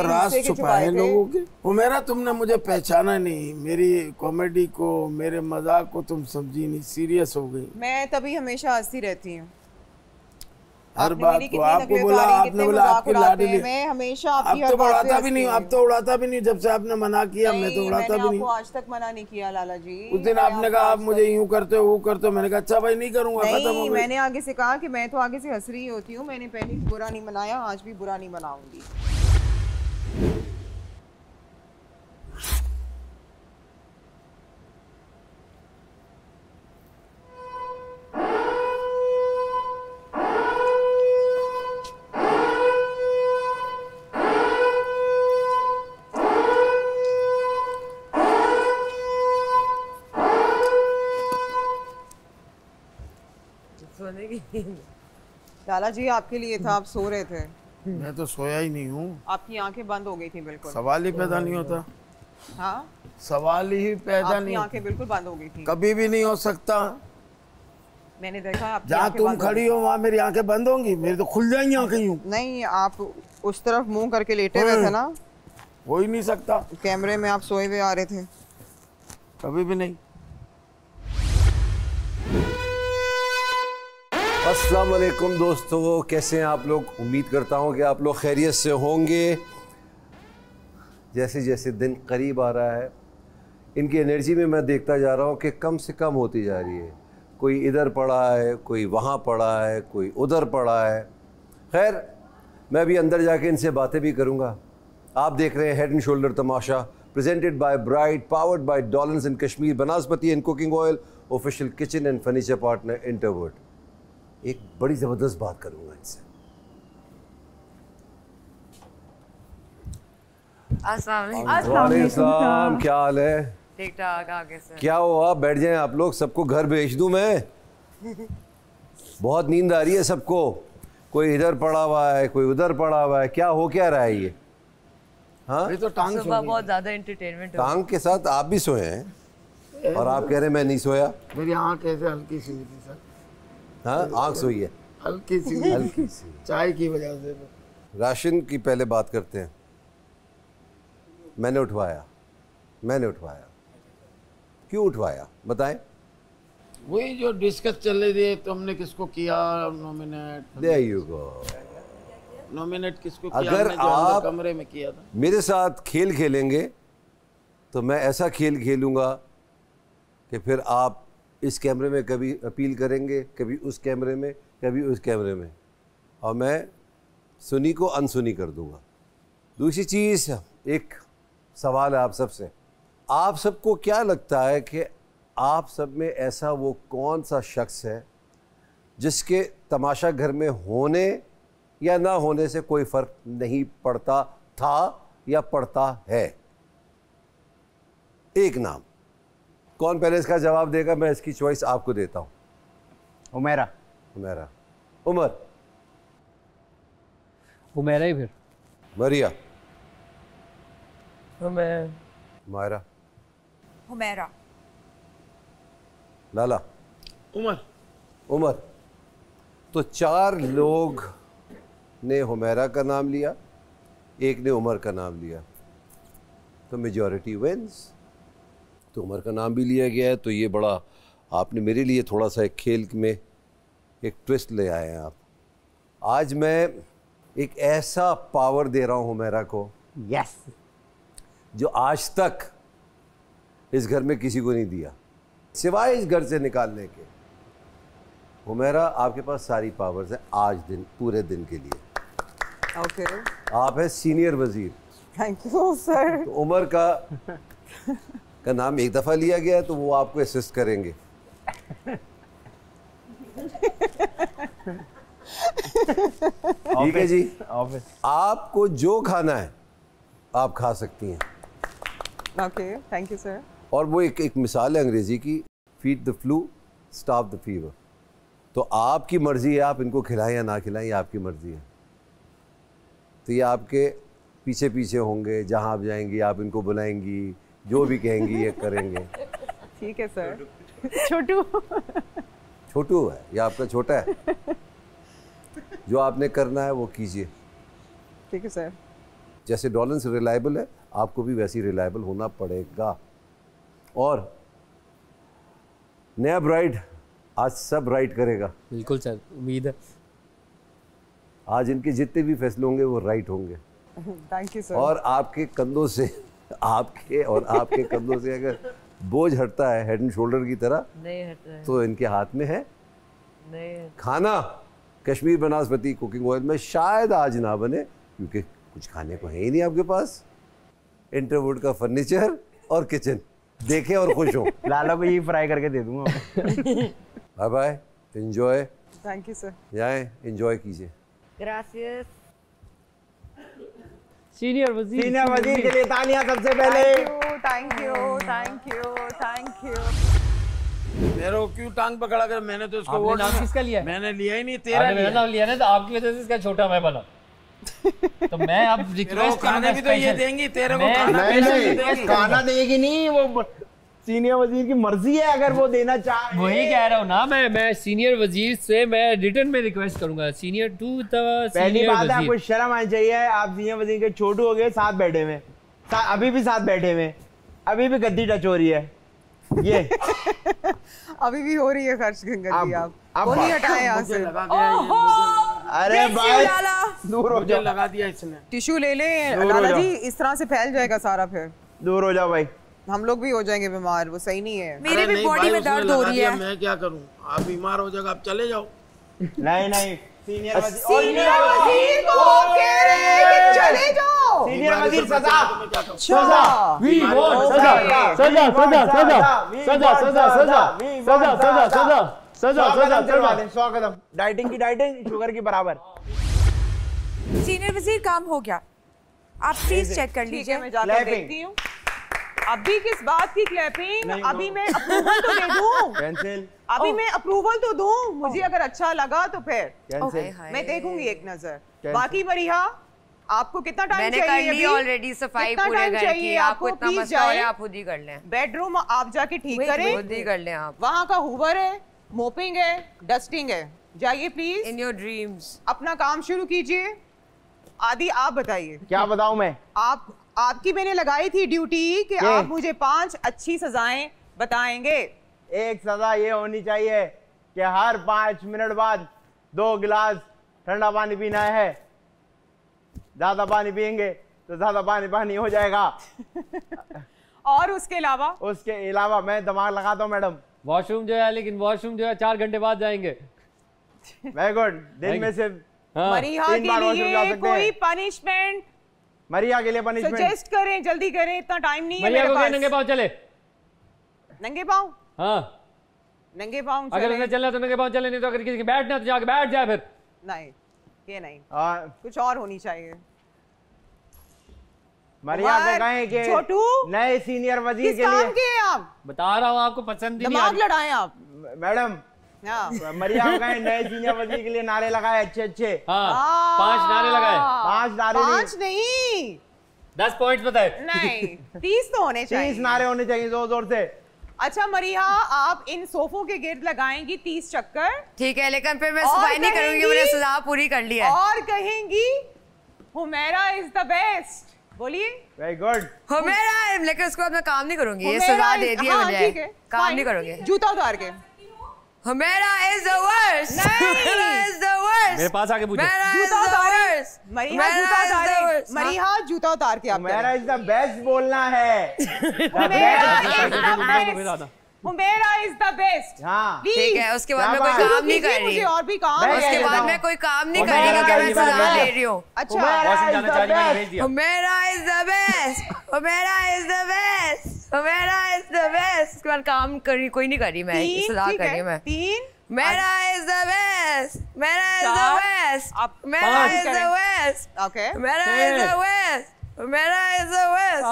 राज छुपाए लोगों के। उमेरा, तुमने मुझे पहचाना नहीं। मेरी कॉमेडी को, मेरे मजाक को तुम समझी नहीं, सीरियस हो गई। मैं तभी हमेशा हंसती रहती हूँ हर बात को। आपको बोला, आपने बोला आपकी लाडली। मैं हमेशा आपकी हर बात पे हंसती हूं। आप तो उड़ाता भी नहीं। जब से आपने मना किया मैं तो उड़ाता भी नहीं। आपको आज तक मना नहीं किया लाला जी। उस दिन आपने कहा आप मुझे यूं करते हो वो करते हो, मैंने कहा अच्छा भाई नहीं करूंगा, खत्म हो गई। मैंने आगे से कहा कि मैं तो आगे से हंस रही होती हूँ। मैंने पहले बुरा नहीं मनाया, आज भी बुरा नहीं मनाऊंगी। लाला जी आपके लिए था, आप सो रहे थे। मैं तो सोया ही नहीं हूँ। आपकी आंखें बंद हो गई थी बिल्कुल। सवाल ही पैदा नहीं होता। हाँ? सवाल ही पैदा नहीं। आंखें बिल्कुल बंद हो गई थी। कभी भी नहीं हो सकता। मैंने देखा जहाँ तुम खड़ी हो वहाँ मेरी आंखें बंद होंगी? मेरी तो खुल जाएंगी आंखें। नहीं, आप उस तरफ मुँह करके लेटे हुए थे ना। हो ही नहीं सकता। कैमरे में आप सोए हुए आ रहे थे। कभी भी नहीं। अस्सलाम वालेकुम दोस्तों, कैसे हैं आप लोग? उम्मीद करता हूं कि आप लोग खैरियत से होंगे। जैसे जैसे दिन करीब आ रहा है, इनकी एनर्जी में मैं देखता जा रहा हूं कि कम से कम होती जा रही है। कोई इधर पड़ा है, कोई वहां पड़ा है, कोई उधर पड़ा है। खैर, मैं भी अंदर जाके इनसे बातें भी करूंगा। आप देख रहे हैं head and shoulder Tamasha, presented by bright, powered by Dawlance and Kashmir Banaspati and cooking oil, official kitchen and furniture partner Interwood. एक बड़ी ज़बरदस्त बात करूंगा इनसे। अस्सलाम, क्या हाल है? ठीक ठाक, आगे से। क्या हो, आप बैठ जाएं। आप लोग सबको घर भेज दूं मैं? बहुत नींद आ रही है सबको। कोई इधर पड़ा हुआ है, कोई उधर पड़ा हुआ है। क्या हो क्या रहा है ये? हाँ, तो टांग बहुत ज्यादा एंटरटेनमेंट। टांग के साथ आप भी सोए हैं और आप कह रहे मैं नहीं सोया। मेरी आँख ऐसे हल्की सी हुई थी सर। हाँ, आँख सोई है हल्की सी चाय की वजह से। राशन की पहले बात करते हैं। मैंने उठवाया। क्यों उठवाया बताएं? वही जो डिस्कस चल रही थी, तुमने किसको किया nominate? There you go. Nominate किसको किया? अगर आप कमरे में किया था। मेरे साथ खेल खेलेंगे तो मैं ऐसा खेल खेलूँगा कि फिर आप इस कैमरे में कभी अपील करेंगे, कभी उस कैमरे में, कभी उस कैमरे में, और मैं सुनी को अनसुनी कर दूंगा। दूसरी चीज़, एक सवाल है आप सबसे। आप सबको क्या लगता है कि आप सब में ऐसा वो कौन सा शख्स है जिसके तमाशा घर में होने या ना होने से कोई फ़र्क नहीं पड़ता था या पड़ता है? एक नाम कौन पहले इसका जवाब देगा? मैं इसकी चॉइस आपको देता हूँ। उमेरा ही फिर। मरिया। मायरा। हुमैरा। लाला। उमर। तो 4 लोग ने हुमैरा का नाम लिया, 1 ने उमर का नाम लिया, तो मेजॉरिटी विंस। तो उमर का नाम भी लिया गया है। तो ये बड़ा आपने मेरे लिए थोड़ा सा एक खेल में एक ट्विस्ट ले आए हैं आप। आज मैं एक ऐसा पावर दे रहा हूँ हुमैरा को, यस, जो आज तक इस घर में किसी को नहीं दिया, सिवाय इस घर से निकालने के। हुमैरा, आपके पास सारी पावर्स हैं आज दिन, पूरे दिन के लिए। Okay okay. आप हैं सीनियर वजीर। Thank you sir. उमर का नाम एक दफ़ा लिया गया है तो वो आपको असिस्ट करेंगे। ठीक है जी, आपको जो खाना है आप खा सकती हैं। Okay, thank you sir. और वो एक मिसाल है अंग्रेजी की, feed the flu stop the fever. तो आपकी मर्जी है, आप इनको खिलाएं या ना खिलाएं, आपकी मर्जी है। तो ये आपके पीछे पीछे होंगे, जहाँ आप जाएंगी आप इनको बुलाएंगी, जो भी कहेंगी ये करेंगे। ठीक है सर। छोटू छोटू है, ये आपका छोटा है, जो आपने करना है वो कीजिए। ठीक है सर। जैसे डॉलेंस रिलायबल है, आपको भी वैसी रिलायबल होना पड़ेगा। और नया ब्राइड आज सब राइट करेगा। बिल्कुल सर, उम्मीद है आज इनके जितने भी फैसले होंगे वो राइट होंगे। Thank you sir. और आपके कंधों से, आपके और आपके कंधों से अगर बोझ हटता है हेड एंड शोल्डर की तरह, नहीं हटता है तो इनके हाथ में है। नहीं, खाना कश्मीर बनास्पति कुकिंग ऑयल में शायद आज ना बने, क्योंकि कुछ खाने को है ही नहीं आपके पास। इंटरवुड का फर्नीचर और किचन देखें और खुश हो। लाला को ये फ्राई करके दे दूंगा। Bye bye, enjoy. Thank you sir. जाए, एंजॉय कीजिए। ग्रासियस। सीनियर वजीर के लिए तालियां सबसे पहले। Thank you, thank you, thank you. मेरे को क्यों टांग पकड़ा कर, मैंने तो इसको वो नाम किसका लिया है? मैंने लिया ही नहीं, तेरा लिया ना, तो आपकी वजह से इसका छोटा मैं बना। तो मैं अब रिक्वेस्ट करने भी तो ये देंगी, तेरे को खाना देगी नहीं, वो सीनियर वजीर की मर्जी है, अगर वो देना चाहे। वही कह रहा हूँ ना मैं सीनियर वजीर से मैं रिटर्न में रिक्वेस्ट करूंगा। सीनियर टू द पहली बात है, आपको शर्म आनी चाहिए। आप सीनियर वजीर के छोटू हो गए, साथ बैठे हुए, अभी भी साथ बैठे हुए, अभी भी गद्दी टच हो रही है ये। अभी भी हो रही है खर्च गंदी। आप वो नहीं हटाए यहाँ से। अरे भाई दूर हो जाओ, लगा दिया इसने। टिश्यू ले ले लाला जी, इस तरह से फैल जाएगा सारा, फिर दूर हो जाओ भाई, हम लोग भी हो जाएंगे बीमार, वो सही नहीं है। मेरे भी बॉडी में दर्द हो रही है, मैं क्या करूं? आप बीमार हो जाएगा, आप चले जाओ। नहीं नहीं, सीनियर वजीर को कह रहे हैं कि चले जाओ। सीनियर वजीर सजा सजा वी वांट सजा सजा सजा सजा सजा सजा सजा सजा सजा सजा सजा सजा करवा दें। 100 कदम डाइटिंग की, डाइटिंग शुगर की बराबर। सीनियर वजीर, काम हो गया, आप प्लीज चेक कर लीजिए। मैं जाकर देखती हूं। अभी किस बात की क्लैपिंग? अभी मैं अप्रूवल तो दे दूं। कैंसिल। अभी मैं अप्रूवल तो दूं, मुझे अगर अच्छा लगा तो फिर कैंसिल। मैं देखूंगी एक नजर। बाकी मरिया, आपको कितना टाइम चाहिए? मैंने कर ली ऑलरेडी सफाई पूरे घर की, आपको इतना मसला हो रहा है आप खुद ही कर लें। बेडरूम आप जाके ठीक करें, खुद ही कर लें आप। वहाँ का हूवर है, मोपिंग है, डस्टिंग है, जाइए प्लीज। इन योर ड्रीम्स अपना काम शुरू कीजिए। आदि, आप बताइए। क्या बताऊँ मैं? आपकी मैंने लगाई थी ड्यूटी कि आप मुझे 5 अच्छी सजाएं बताएंगे। एक सजा ये होनी चाहिए कि हर 5 मिनट बाद 2 गिलास ठंडा पानी पीना है। ज्यादा पानी पियेंगे तो ज्यादा पानी हो जाएगा। और उसके अलावा मैं दिमाग लगाता हूँ मैडम। वॉशरूम जो है, लेकिन वॉशरूम जो है 4 घंटे बाद जाएंगे। Very good. दिन में से मरिया के लिए कोई पनिशमेंट, मरिया के लिए पनिशमेंट सजेस्ट करें, जल्दी करें, इतना टाइम नहीं है मेरे पास। नंगे पाँव चले। नंगे पाँव? हाँ, नंगे पाँव। अगर उन्हें चलना तो नंगे पाँव चले, नहीं तो अगर किसी के बैठना तो जाके बैठ जाए। फिर नहीं, ये नहीं, कुछ और होनी चाहिए। मरिया से कहें कि छोटू, नए सीनियर वजीर के लिए काम किए आप, बता रहा हूँ आपको पसंद नहीं आ रही। दिमाग लड़ाएं आप मैडम। मरिया कहें नए सीनियर वजीर के लिए नारे लगाए, अच्छे अच्छे। हाँ, 5 नारे लगाए। 5 नारे, 5 नहीं 10 पॉइंट्स बताए। नहीं, 30 तो होने चाहिए। 30 नारे होने चाहिए जोर जोर से। अच्छा मरिया, आप इन सोफों के गिर्द लगाएंगी 30 चक्कर। ठीक है, लेकिन फिर मैं सफाई नहीं करूंगी, मैंने सजा पूरी कर ली है। और कहेंगी हुमैरा इज द बेस्ट, बोलिए। Very good. हुमैरा, लेकिन उसको मैं काम नहीं करूंगी, ये सजा दे दिया मुझे, काम नहीं करूंगी। जूता उतार के, हुमैरा इज द वर्स्ट। मेरे पास आके पूछो। मरीहा जूता उतार के मेरा इज द बेस्ट बोलना है। Humaira is the best. ठीक है, उसके बाद में कोई काम नहीं कर रही, और भी काम है उसके बाद में कोई काम नहीं कर रही क्योंकि मैं सजा ले रही हूँ। अच्छा, Humaira is the best, Humaira is the best, Humaira is the best. उसके बाद काम कर रही, कोई नहीं कर रही, मैं सजा कर रही हूँ मैं। तीन, Humaira is the best, Humaira is the best, Humaira is the best, okay, Humaira is the best, Humaira is the best,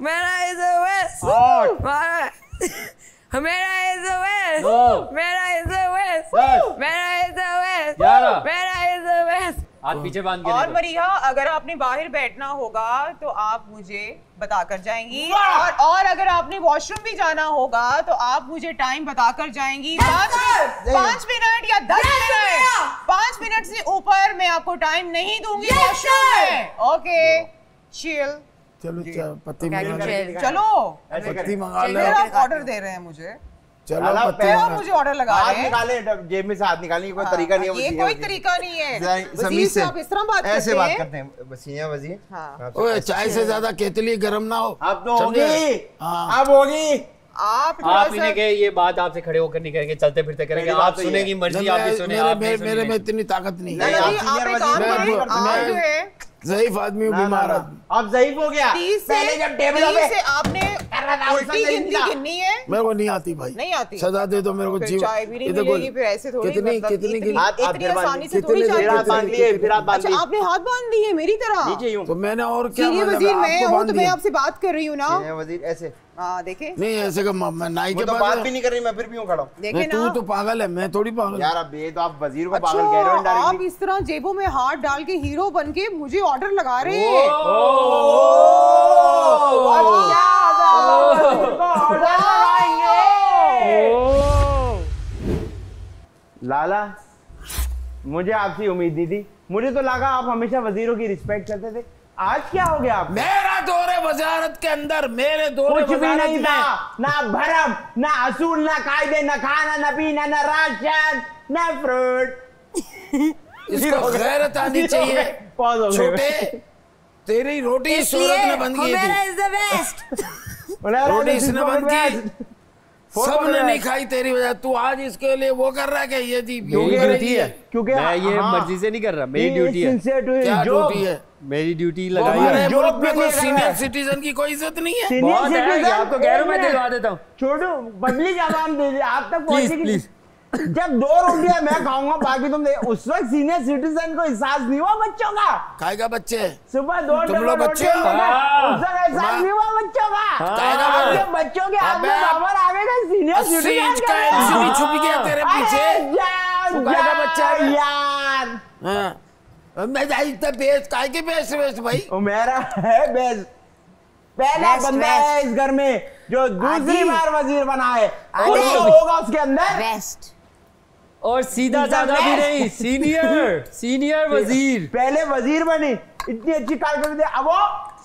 Humaira is the best, Humaira is the best, Humaira is the best, Humaira is the best, Humaira is the best. हाथ पीछे बांध के। और मरीहा, अगर आपने बाहर बैठना होगा तो आप मुझे बताकर जाएंगी, और अगर आपने वॉशरूम भी जाना होगा तो आप मुझे टाइम बताकर जाएंगी। 5 मिनट या 10 मिनट, 5 मिनट से ऊपर मैं आपको टाइम नहीं दूंगी वॉशरूम में। Okay, chill. चलो पत्ती मंगा लो, आप ऑर्डर दे रहे हैं मुझे। चलो मुझे ऑर्डर लगा रहे हैं। निकालें जेब में से, हाथ निकालने कोई तरीका नहीं है, ये कोई तरीका नहीं है। आप इस तरह ऐसे बात करते हैं बसिया वजीर। चाय से ज्यादा केतली गर्म ना हो। अब तो होगी, अब होगी। आप इन्हें के ये बात आपसे खड़े होकर नहीं करेंगे, चलते फिरते करेंगे। आप सुनेगी मर्जी, आप सुने। मेरे में इतनी ताकत नहीं है, ज़ईफ़ आदमी हूँ, बीमार आदमी। अब ज़ईफ़ हो गया। पहले जब टेबल पे आपने उल्टी गिनती गिननी है, मेरे को नहीं आती भाई, नहीं आती। सजा दे तो मेरे को जीव। फिर ऐसे थोड़ी कितनी आसानी से थोड़ी चाहिए। आपने हाथ बांध लिए मेरी तरह तो मैंने, और क्या वजीर मैं हूँ तो मैं आपसे बात कर रही हूँ ना वजीर। ऐसे देखे नहीं, ऐसे का मैं नाई के बात भी नहीं कर रही, मैं फिर भी हूँ खड़ा। देखे तू तो पागल है, मैं थोड़ी पागल यार। अब ये तो आप वजीर को पागल कह रहे हो। आप इस तरह जेबों में हाथ डाल के हीरो बन के मुझे ऑर्डर लगा रहे हैं। लाला, मुझे आपसे उम्मीद नहीं थी। मुझे तो लगा आप हमेशा वजीरों की रिस्पेक्ट करते थे, आज क्या हो गया आप? मेरा दौरे वजारत के अंदर मेरे दौरे कुछ भी नहीं था, ना भरम, ना असूल, ना कायदे, ना खाना, ना पीना, ना राशन, ना फ्रूट। इसको गैरत आनी चाहिए। छोटे, तेरी रोटी इस सूरत में बन गई थी, रोटी इसने बन गई, सबने नहीं खाई तेरी वजह। तू आज इसके लिए वो कर रहा है कि ये जी ड्यूटी है, क्योंकि मैं ये मर्जी से नहीं कर रहा, मेरी ड्यूटी है। क्या ड्यूटी है? मेरी ड्यूटी लगाई है। यूरोप में कोई सीनियर सिटीजन की कोई इज्जत नहीं है। बहुत है, आपको गैरों में दिलवा देता हूँ। छोड़ो, बदली जवाब दे दे, आप तक पहुंचेगी प्लीज। जब 2 रोटियां मैं खाऊंगा, बाकी तुम उस वक्त सीनियर सिटीजन को एहसास नहीं हुआ बच्चों का। खाएगा बच्चे, सुबह 2 रोटियां एहसास नहीं हुआ बच्चों का। बच्चों के हाथ में पावर आ गए सीनियर सिटीजन का, इसलिए छुप गया तेरे पीछे बच्चा यार। मैं इतना बेस्ट काय के बेस्ट भाई, हुमैरा है बेस्ट, पहला बंदा है इस घर में जो दूसरी बार वजीर बना है। होगा उसके अंदर बेस्ट, और सीधा साधा भी नहीं, सीनियर वजीर। पहले वजीर बनी, इतनी अच्छी कारकर्दगी, अब वो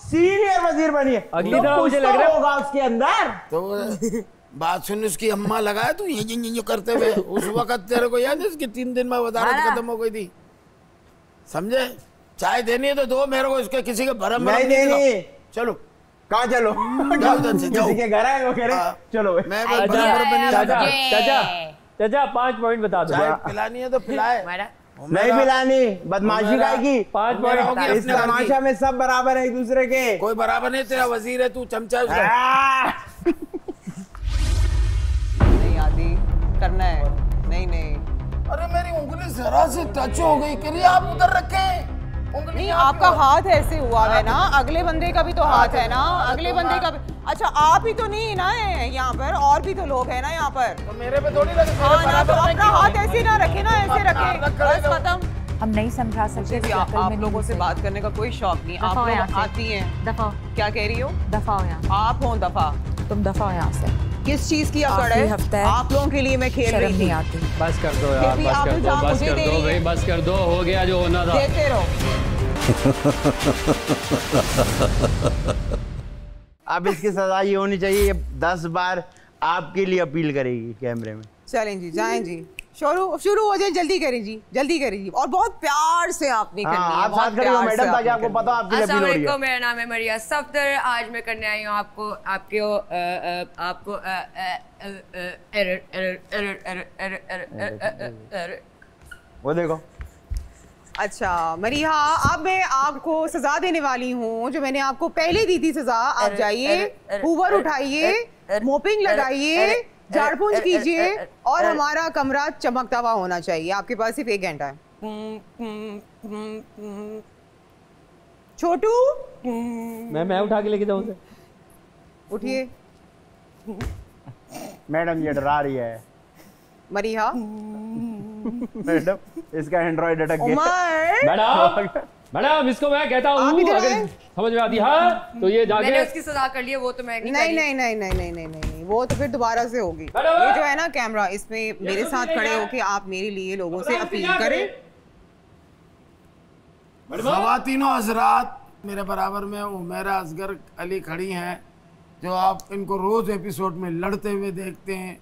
सीनियर वजीर बनी है। अगली दफा मुझे लग रहा होगा उसके अंदर। तो बात सुन, उसकी अम्मा लगा तू ये करते हुए उस वक्त, तेरे को याद है उसकी 3 दिन में वजारत खत्म हो गई थी, समझे? चाय देनी है तो दो मेरे को, इसके किसी के भरम नहीं। चलो कहाँ चलो? किसी के घर आए वो कह रहे चलो। मैं चाचा 5 पॉइंट बता दो। पिलानी है तो पिलाए, नहीं पिलानी बदमाशी आएगी। 5 पॉइंट इस तमाशा में सब बराबर है एक दूसरे के, कोई बराबर नहीं। तेरा वजीर है तू, चमचा नहीं आदि करना है। नहीं नहीं, अरे मेरी उंगली जरा से टच हो गई, के लिए आप उधर रखे। नहीं, आपका हाथ ऐसे हुआ है ना, अगले बंदे का भी तो हाथ है ना, अगले बंदे का भी। अच्छा, आप ही तो नहीं ना है यहाँ पर, और भी तो लोग हैं ना यहाँ पर। तो मेरे पे थोड़ी लगे, हाँ तो अपना हाथ ऐसे ना रखे ना, ऐसे रखे खत्म। हम नहीं समझा सकते, आप लोगों से बात करने का कोई शौक नहीं। आप लोग आती हैं, दफा क्या कह रही हो, दफा हो यहाँ, आप हो दफा, तुम दफा हो यहाँ से। किस चीज की अकड़ है आप लोगों के लिए? मैं खेल रही थी। आती बस कर दो यार, बस कर दो भाई, बस कर दो, हो गया जो होना था। देते रहो। अब इसकी सजा ये होनी चाहिए, 10 बार आपके लिए अपील करेगी कैमरे में। चलें जी, जाएं जी। शुरू हो जाए, जल्दी करें जी, जल्दी करें जी। और बहुत प्यार से आपने करनी है मैडम, ताकि आपको पता आपकी लगी हो रही है। मेरा नाम है मरिया सफदर, आज मैं करने आई हूँ आपको वो देखो। अच्छा मरिया, अब मैं आपको सजा देने वाली हूँ जो मैंने आपको पहले दी थी सजा। आप जाइए, हूवर उठाइए, मोपिंग लगाइए, झाड़पूंज कीजिए और हमारा कमरा चमकता हुआ होना चाहिए। आपके पास सिर्फ 1 घंटा है। छोटू, मैं उठा के लेके जाऊं। उठिए मैडम, ये डरा रही है मरिया। मैडम इसका एंड्रॉइड अटक गया। मैडम मैडम इसको मैं कहता हूँ समझ में आती है तो ये जाके मैंने उसकी सजा कर लिया। वो तो मैं नहीं, वो तो फिर दोबारा से होगी। ये जो है ना कैमरा, इसमें मेरे साथ खड़े होके आप मेरे लिए लोगों से अपील करें। खवातीनो हजरात, मेरे बराबर में हुमैरा असगर अली खड़ी हैं, जो आप इनको रोज एपिसोड में लड़ते हुए देखते हैं।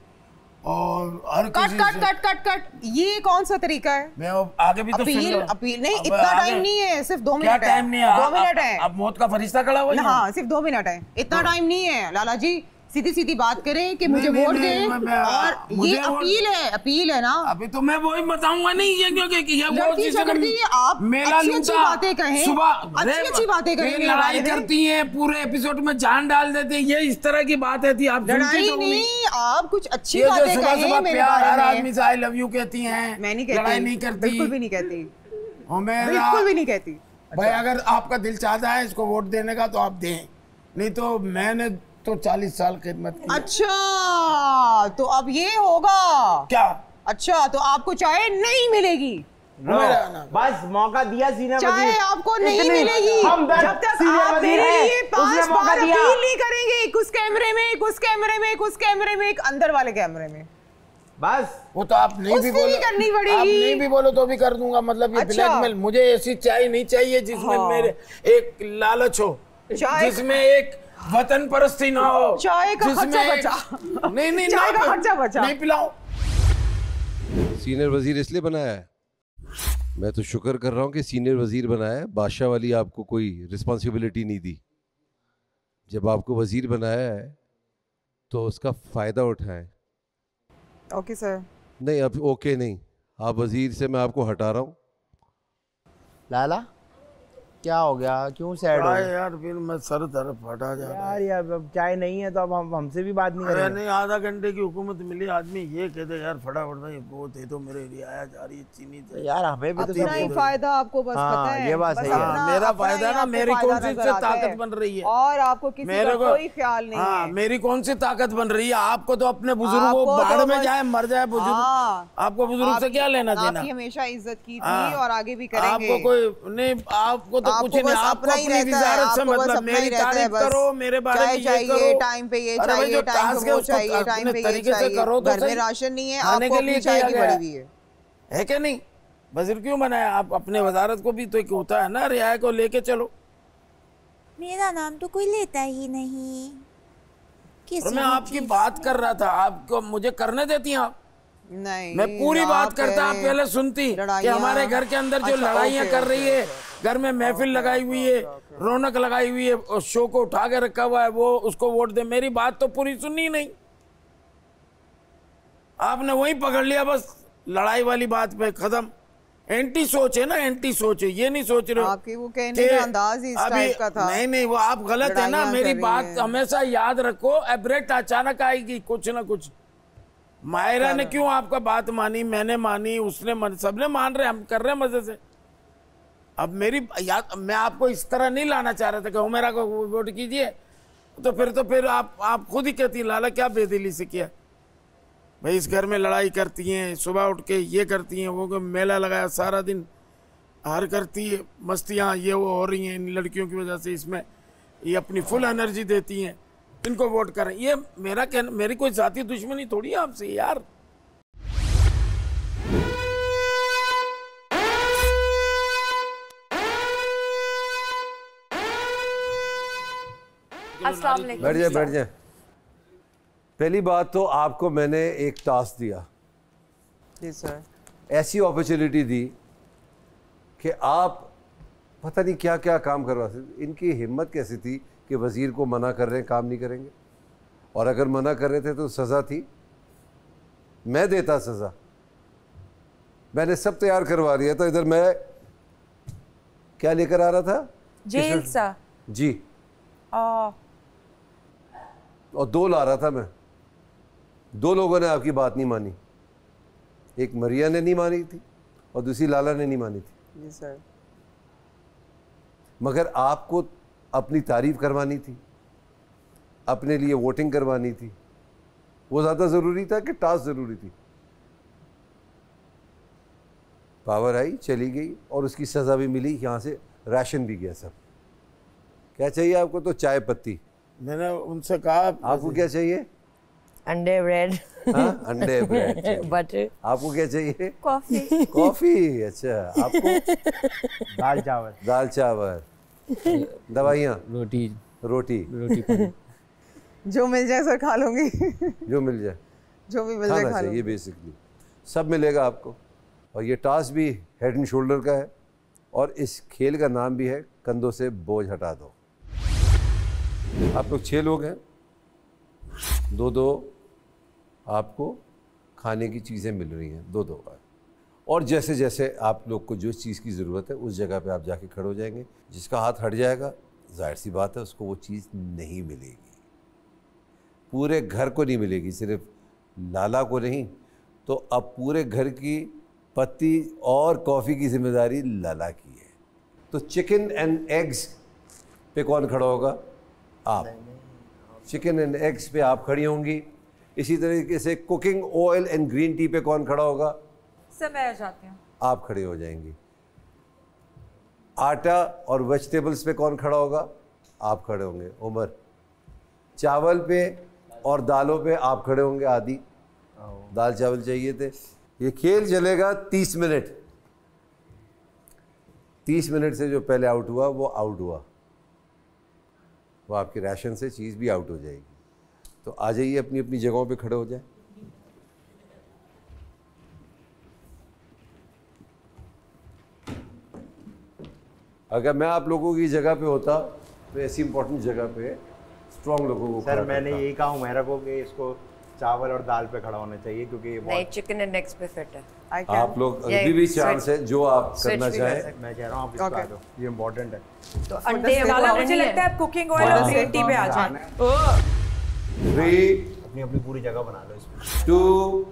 और हर cut cut cut cut cut, ये कौन सा तरीका है? मैं आगे भी तो अपील नहीं, इतना टाइम नहीं है, सिर्फ 2 मिनट है। 2 मिनट है, अब मौत का फरिश्ता खड़ा हुआ है। हाँ, सिर्फ 2 मिनट है, इतना टाइम नहीं है। लाला जी सीधी सीधी बात करें कि मुझे वोट दें, और ये अपील है, अपील है ना। अभी तो मैं वही बताऊंगा नहीं, ये क्योंकि आप अच्छी बातें कहें, अच्छी बातें कहें, लड़ाई करती हैं, पूरे एपिसोड में जान डाल देते हैं, ये इस तरह की बात है। आप लड़ाई नहीं, आप कुछ अच्छी बातें कहें। हर आदमी से आई लव यू कहती है, मैं नहीं कहती, लड़ाई नहीं करती, बिल्कुल भी नहीं कहती, बिल्कुल भी नहीं कहती। भाई अगर आपका दिल चाहता है इसको वोट देने का तो आप दें, नहीं तो मैंने तो 40 साल खिदमत की। अच्छा तो अब ये होगा क्या? अच्छा तो आपको चाय नहीं मिलेगी, बस मौका दिया सीना बदी। चाय आपको नहीं मिलेगी जब तक आप मेरे लिए 5 बार अपील नहीं करेंगे। उस कैमरे में, एक अंदर वाले कैमरे में। बस वो तो आप नहीं भी बोलो, करनी पड़ेगी। आप नहीं भी बोलो तो भी कर दूंगा, मतलब ये ब्लैकमेल। मुझे ऐसी चाय नहीं चाहिए जिसमें मेरे एक लालच हो, जिसमें एक वतन परस्ती ना हो, चाय का खर्चा बचा। नहीं, चाय का खर्चा बचा, नहीं पिलाओ। सीनियर वजीर इसलिए बनाया है, मैं तो शुक्र कर रहा हूँ कि सीनियर वजीर बनाया है। बादशाह वाली आपको कोई रिस्पॉन्सिबिलिटी नहीं दी। जब आपको वजीर बनाया है तो उसका फायदा उठाएं। Okay sir. नहीं अब ओके नहीं, आप वजीर से मैं आपको हटा रहा हूँ। लाला क्या हो गया, क्यों सैड हो? यार फिर मैं सर तरफ फटा जा रहा है यार। अब चाय नहीं है तो अब हम हमसे भी बात नहीं कर रहे। नहीं, आधा घंटे की हुकूमत मिली, आदमी ये कहते यार फटाफट भाई वो दे दो, मेरे लिए आया जा रही है चीनी दे यार। हमें भी तो अपना ही फायदा आपको बस पता है। ये बात सही है, मेरा फायदा ना, मेरी कौन सी ताकत बन रही है? और आपको किसी का कोई ख्याल नहीं है। मेरी कौन सी ताकत बन रही है? आपको तो अपने बुजुर्ग को बाढ़ में जाए मर जाए बुजुर्ग, आपको बुजुर्ग से क्या लेना देना? हमेशा इज्जत की थी और आगे भी करेंगे। आपको कोई नहीं, आपको कुछ नहीं, आपको अपनी विजारत से मतलब। मेरी तारीफ करो, मेरे बारे में ये करो, टाइम पे ये चाहिए, टाइम पे वो चाहिए, टाइम पे ये चाहिए, घर में राशन नहीं है, आपको अपनी चाय की बड़ी भी है क्या? नहीं वजीर क्यों बनाया? आप अपने वजारत को भी तो एक होता है ना, रियाया को लेके चलो। मेरा नाम तो कोई लेता ही नहीं। मैं आपकी बात कर रहा था, आपको मुझे करने देती हैं आप? नहीं, मैं पूरी बात करता, आप पहले सुनती कि हमारे घर के अंदर जो लड़ाइयाँ कर रही है, घर में महफिल लगाई हुई है, रौनक लगाई हुई है, और शो को उठा के रखा हुआ है, वो उसको वोट दे। मेरी बात तो पूरी सुनी नहीं आपने, वही पकड़ लिया बस लड़ाई वाली बात पे, खत्म। एंटी सोच है ना, एंटी सोच है, ये नहीं सोच रहे हो आपकी वो कहने का अंदाज ही इस टाइप का था। नहीं, वो आप गलत है ना। मेरी बात हमेशा याद रखो, एब्रेट अचानक आएगी कुछ ना कुछ। मायरा ने क्यों आपका बात मानी? मैंने मानी, उसने मानी, सबने मान रहे, हम कर रहे मजे से। अब मेरी याद, मैं आपको इस तरह नहीं लाना चाह रहा था कि हुमैरा को वोट कीजिए, तो फिर आप खुद ही कहती लाला क्या बेदिली से किया भाई। इस घर में लड़ाई करती हैं, सुबह उठ के ये करती हैं, वो मेला लगाया, सारा दिन हर करती है, मस्तियाँ ये वो हो रही हैं इन लड़कियों की वजह से। इसमें ये अपनी फुल एनर्जी देती हैं, इनको वोट करें। ये मेरा कहना, मेरी कोई जाती दुश्मनी थोड़ी है आपसे यार। बैठ जाए। पहली बात तो आपको मैंने एक टास्क दिया, जी सर, ऐसी अपॉर्चुनिटी दी कि आप पता नहीं क्या क्या काम करवा सकते। इनकी हिम्मत कैसी थी कि वज़ीर को मना कर रहे हैं काम नहीं करेंगे, और अगर मना कर रहे थे तो सज़ा थी, मैं देता सज़ा, मैंने सब तैयार करवा दिया था। इधर मैं क्या लेकर आ रहा था, जेल सा जी, और दो ला रहा था मैं। दो लोगों ने आपकी बात नहीं मानी, एक मरिया ने नहीं मानी थी और दूसरी लाला ने नहीं मानी थी। जी सर। मगर आपको अपनी तारीफ करवानी थी, अपने लिए वोटिंग करवानी थी, वो ज़्यादा ज़रूरी था कि टास्क ज़रूरी थी। पावर आई, चली गई, और उसकी सज़ा भी मिली, यहाँ से राशन भी गया सब। क्या चाहिए आपको? तो चाय पत्ती। मैंने उनसे कहा आपको क्या चाहिए? अंडे ब्रेड। हाँ, अंडे ब्रेड, बटर। आपको क्या चाहिए? कॉफी। कॉफी, अच्छा। आपको? दाल चावल। दाल चावल। दवाइयाँ? रोटी। रोटी, रोटी जो मिल जाए सर खा लूँगी। जो मिल जाए, जो भी मिल जाए खा लूँगी। ये बेसिकली सब मिलेगा आपको। और ये टास्क भी हेड एंड शोल्डर का है, और इस खेल का नाम भी है कंधों से बोझ हटा दो। आप लोग 6 लोग हैं, दो दो आपको खाने की चीज़ें मिल रही हैं, दो दो बार। और जैसे जैसे आप लोग को जो चीज़ की ज़रूरत है उस जगह पे आप जाके खड़े हो जाएंगे। जिसका हाथ हट जाएगा जाहिर सी बात है उसको वो चीज़ नहीं मिलेगी, पूरे घर को नहीं मिलेगी, सिर्फ लाला को नहीं। तो अब पूरे घर की पत्ती और कॉफ़ी की जिम्मेदारी लाला की है। तो चिकन एंड एग्स पे कौन खड़ा होगा? आप। चिकन एंड एग्स पे आप खड़ी होंगी। इसी तरीके से cooking oil and green tea पे कौन खड़ा होगा? सर मैं आ जाती हूँ। आप खड़े हो जाएंगी। आटा और वेजिटेबल्स पे कौन खड़ा होगा? आप खड़े होंगे उमर। चावल पे और दालों पे आप खड़े होंगे आदि। दाल चावल चाहिए थे। ये खेल चलेगा 30 मिनट। 30 मिनट से जो पहले आउट हुआ वो आउट हुआ, वो आपके राशन से चीज़ भी आउट हो जाएगी। तो आ जाइए, अपनी अपनी जगहों पे खड़े हो जाए। अगर मैं आप लोगों की जगह पे होता तो ऐसी इंपॉर्टेंट जगह पे स्ट्रॉन्ग लोगों को। सर मैंने यही कहा हुमैरा को कि इसको चावल और दाल पे खड़ा होना चाहिए क्योंकि नहीं, चिकन एंड एग्स पे फिट है। आप लोग अभी भी चांस है जो आप करना चाहें। मैं कह रहा हूँ आप इसको आ जाओ, ये इम्पोर्टेंट है। तो अंडे वाला मुझे लगता है आप कुकिंग ऑयल और ग्रीन टी पे आ जाए। 3 अपनी अपनी पूरी जगह बना लो इसमें। 2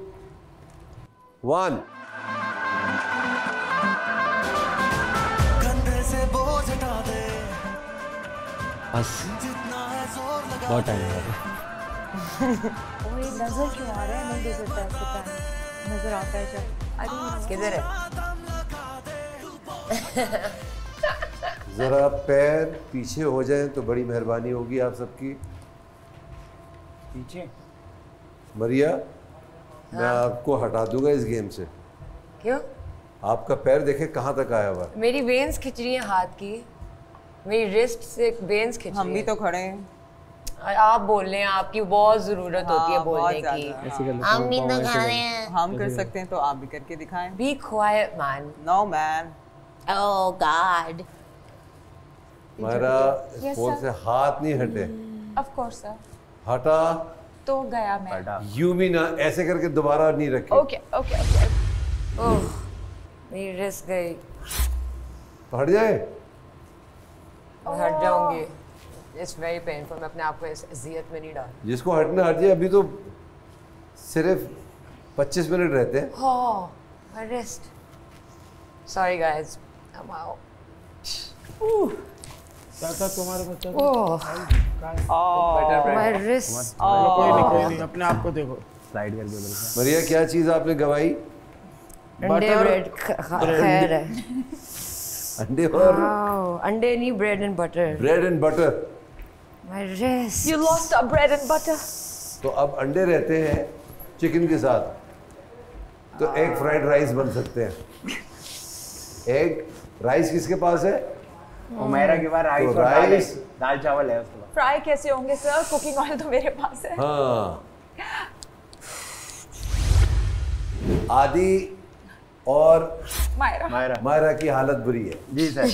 1 कंधे से बोझ हटा दे। बस बहुत टाइम लगा ओए नजर क्यों आ रहा है? मुझे पता है नजर आता है। चल अरे किधर है? जरा पैर पीछे हो जाए तो बड़ी मेहरबानी होगी आप सबकी। पीछे मरिया, मैं आपको हटा दूंगा इस गेम से। क्यों? आपका पैर देखे कहाँ तक आया हुआ। मेरी वेन्स खिंच रही है हाथ की, मेरी रिस्ट से वेन्स खिंच रही है। हम भी तो खड़े हैं। आप बोल रहे हैं, आपकी बहुत जरूरत होती है बोलने की। हम नहीं दिखा रहे हैं। हम कर सकते हैं तो आप भी करके दिखाएं। Be quiet man. No man. Oh God. हमारा फोन से हाथ नहीं हटे। Of course sir. हटा तो गया मैं। यू भी ना ऐसे करके दोबारा नहीं रखे। Okay okay okay. ओह मेरी रिस्क गई। हट जाए? हट जाऊंगी। It's very painful। मैं अपने आप को इस अज़ियत में नहीं डाल। जिसको हटना हट जाए। अभी तो सिर्फ 25 मिनट रहते हैं। हाँ, my wrist। Sorry guys, I'm out। तुम्हारे बच्चे कोई अपने आप को देखो स्लाइड करके। मरिया क्या चीज आपने गवाई? अंडे, ब्रेड। खैर है अंडे और अंडे नहीं, bread and butter. Bread and butter. My wrist. You lost a bread and butter. तो अब अंडे रहते हैं चिकन के साथ, तो एग फ्राइड राइस बन सकते हैं। एग राइस किसके पास है? उमैरा के पास। राइस और दाल चावल है उसके पास। फ्राई कैसे होंगे सर? कुकिंग ऑयल तो मेरे पास है। हाँ आदि और मायरा की हालत बुरी है जी सर।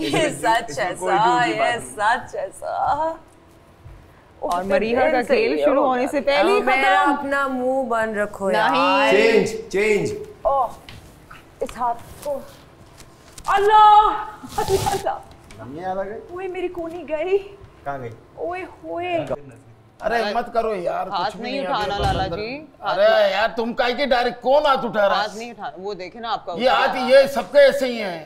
ये सच है सर। और मरीहा का खेल शुरू होने से पहले मेरा अपना मुंह बंद रखो यार। चेंज ओह इस हाथ को अल्लाह अल्लाह ओए मेरी कोनी गई कहाँ गई ओए होए। अरे मत करो यार कुछ नहीं उठाना लाला जी। अरे यार तुम काहे के डायरेक्ट कौन हाथ उठा रहा है? हाथ नहीं उठाना वो देखे ना आपका ये हाथ ये सबके ऐसे ही हैं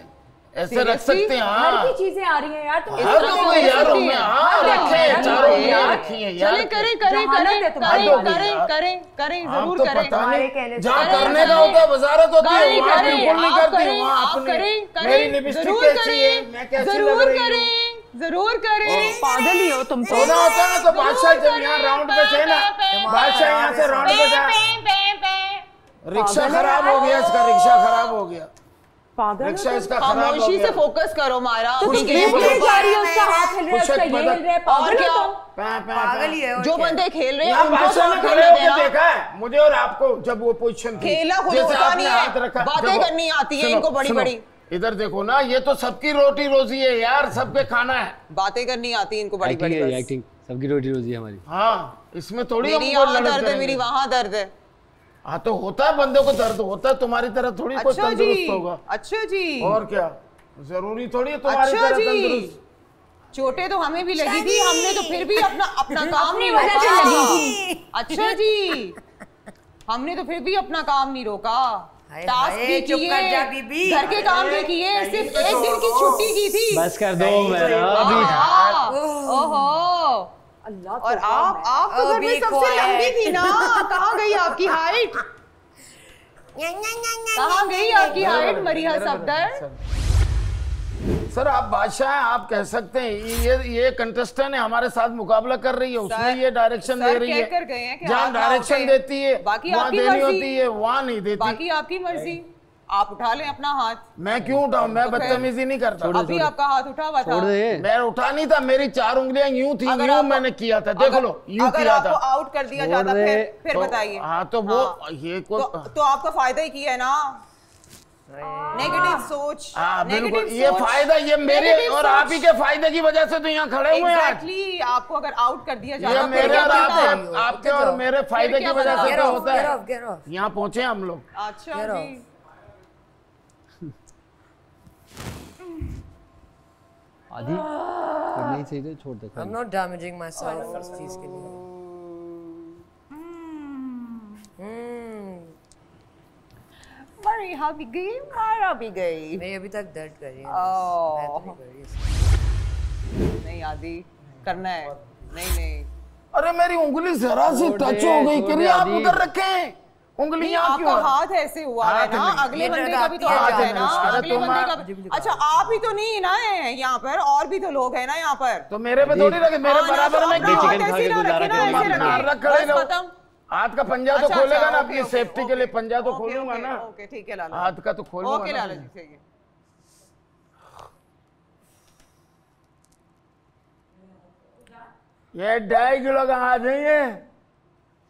ऐसे रख सकते हैं। हाँ हर की चीजें आ रही हैं यार तुम इस तरह से यार हमने हां रखे चारों यार रखी हैं यार। चलिए करें जरूर करें। जहां करने का होता है वजारत होती है वहां बिल्कुल नहीं करती हूं। आपने मेरी लिपस्टिक कैसी है मैं कैसी लग रही हूं जरूर करें। पागल ही हो तुम तो। होता है ना तो बादशाह जब यहाँ राउंड पे थे ना बादशाह यहाँ से राउंड पे था रिक्शा खराब हो गया इसका। रिक्शा खराब हो गया रिक्शा इसका खराब हो गया। से फोकस करो मायरा। जो बंदे खेल रहे हैं मुझे और आपको जब वो पोजिशन खेला बातें करनी आती है इनको बड़ी बड़ी। इधर देखो ना ये तो सबकी रोटी रोजी है यार सबके खाना है। बातें करनी आती इनको बड़ी बड़ी एक्टिंग सबकी रोटी रोजी है हमारी। हाँ इसमें थोड़ी दर्द है मेरी वहाँ दर्द है। हाँ तो होता है बंदों को दर्द होता है तुम्हारी तरह थोड़ी कोई तंदुरुस्त होगा। अच्छा जी और क्या जरूरी थोड़ी है तुम्हारी तरह तंदुरुस्त। चोटे तो हमें भी लगी थी हमने तो फिर भी अपना काम नहीं रोका। अच्छा जी हमने तो फिर भी अपना काम नहीं रोका। टास्क भी घर के काम भी किए सिर्फ एक दिन की छुट्टी की थी। बस कर दो ओहो अल्लाह। और आप तो घर में सबसे लंबी थी ना। कहाँ गई आपकी हाइट? कहाँ गई आपकी हाइट मरिया सफदर? सर आप बादशाह हैं आप कह सकते हैं। ये कंटेस्टेंट है हमारे साथ मुकाबला कर रही है उसमें ये डायरेक्शन दे रही है जहाँ डायरेक्शन देती है वहाँ देनी होती है वहाँ नहीं देती। बाकी आपकी मर्जी आप उठा लें अपना हाथ। मैं क्यों उठाऊं मैं बदतमीजी नहीं करता। अभी आपका हाथ उठा हुआ था मैं उठा नहीं था। मेरी चार उंगलियां यूं थी यूं मैंने किया था देख लो यूं किया था। आउट कर दिया जाता फिर बताइए। हाँ तो वो ये तो आपका फायदा ही किया है ना नेगेटिव सोच। बिल्कुल ये फायदा ये मेरे और आप ही के फायदे की वजह से तो यहाँ खड़े हुए हैं। एक्चुअली आपको अगर आउट कर दिया जाए मेरे और आपके और मेरे फायदे की वजह से तो होता है। यहाँ पहुँचे हम लोग। अच्छा आदि नहीं सही तो छोड़ देता। I'm not damaging myself इस चीज के लिए। मरिया भी गई मायरा भी गई। मैं अभी तक दर्द कर रही हूँ। नहीं आदि करना है नहीं नहीं। अरे मेरी उंगली जरा सी टच हो गई कि आप उधर रखें उंगलियाँ क्यों? आपका हाथ ऐसे हुआ है ना अगले बंदे का भी तो हाथ है ना अगले बंदे का भी। अच्छा आप ही तो नहीं ना है यहाँ पर और भी तो लोग है ना यहाँ पर तो मेरे पे थोड़ी रखे मेरे बराबर में हाथ का पंजा तो खोलेगा ना अपनी सेफ्टी के लिए। पंजा तो खोलूंगा ना ठीक है लाला हाथ का तो खोलूंगा ओके लाला जी ठीक है। ये 2.5 किलो का हाथ नहीं है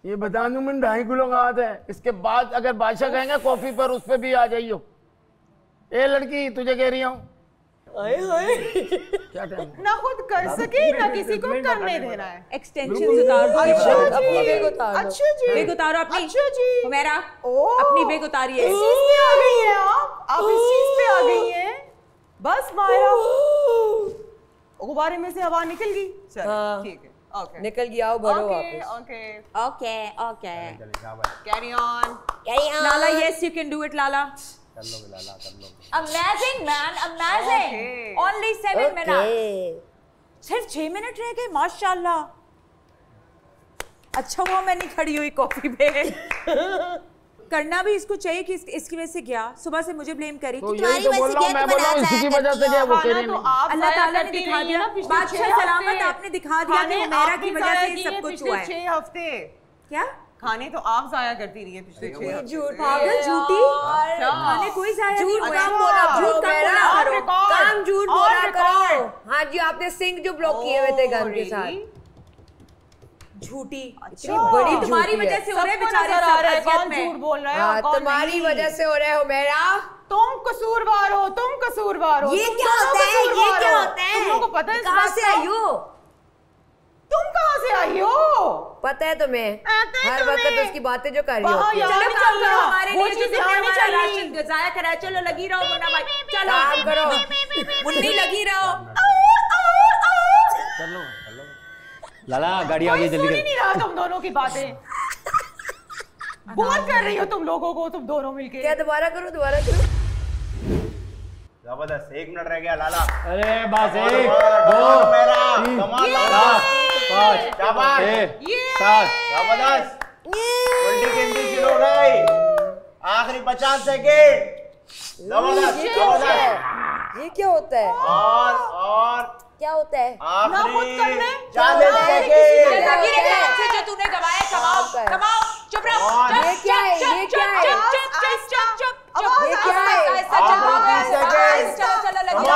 ये बता दूं मैं 2.5 किलो का हाथ है। इसके बाद अगर बादशाह कहेंगे कॉफी पर उस पर भी आ जाइयो। ए लड़की तुझे कह रही हूँ क्या ना खुद कर सके ना किसी को करने देना है। एक्सटेंशन उतार अच्छा जी बेग उतारो अपनी। अच्छा जी मेरा अपनी बेग उतारी है। आ गई है आप इस चीज पे आ गई हैं। बस मायरा गुब्बारे में से हवा निकल गई। चलो ठीक है ओके निकल गया आओ भरो वापस। Okay okay carry on Lala yes you can do it Lala. Amazing man, amazing. Okay. Only 7 minutes. Okay. सिर्फ 6 मिनट रह गए माशाल्लाह। अच्छा वो मैं नहीं खड़ी हुई कॉफी पे। करना भी इसको चाहिए कि इसकी वजह से गया सुबह से मुझे ब्लेम करी तो अल्लाह ताला ने दिखा दिया बादशाह सलामत आपने दिखा दिया कि हुमैरा की वजह से सब कुछ हुआ है। 6 हफ्ते क्या खाने तो आप जाया करती रही है पिछले 6 हफ्ते। पागल झूठी खाने कोई जाया नहीं हुआ। काम झूठ बोला करो। हाँ जी आपने सिंक जो ब्लॉक किए हुए थे गन के साथ झूठी बड़ी तुम्हारी वजह से हो रहा है, बेचारे कौन झूठ बोल रहा है, तुम्हारी वजह से हो रहा है हुमैरा, तुम कसूरवार हो, तुम कसूरवार हो। ये क्या होता है, ये क्या होता है, तुम लोगों को पता है कहां से आई हो, तुम कहां से आई हो, पता है तुम्हें हर वक्त उसकी बातें जो कर रही हो। चलो काम करो, हमारे लिए हमारा राशन गुजारा करा, चलो लगी रहो मुन्ना भाई, चलो काम करो मुन्नी, लगी रहो। चलो लाला गाड़ी आ गई, जल्दी नहीं रहा तुम दोनों की बातें, बोर कर रही हो तुम लोगों को, तुम दोनों मिलके। क्या दोबारा करो, दोबारा करो, जबरदस्त। 1 मिनट रह गया लाला। अरे बस 1 2 मेरा कमाल लाला, 5 7 जबरदस्त। 20 के अंदर शुरू हो रहा है, आखिरी 50 सेकंड जबरदस्त जबरदस्त। ये क्या होता है और क्या होता है, ना खुद करने जो तूने गवाया, कमाओ कमाओ, चुप रहो। ये क्या है, ये क्या है, ये क्या है, लगाओ,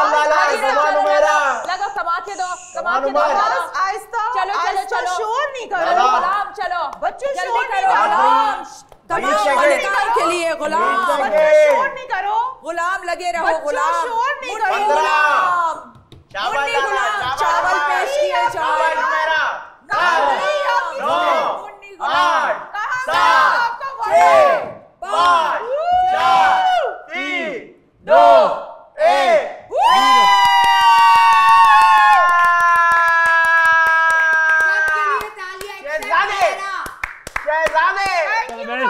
कमा के दो, कमा के दो, आहिस्ता चलो चलो चलो, शोर नहीं करो गुलाम, चलो बच्चों शोर करो गुलाम, के लिए गुलाम शोर नहीं करो, गुलाम लगे रहो गुलाम, शोर नहीं करो। चावल चावल पेश किया, चावल मेरा 9 8 7 6 5 4 3 2 1। शहजादे शहजादे शहजादे हटा ले,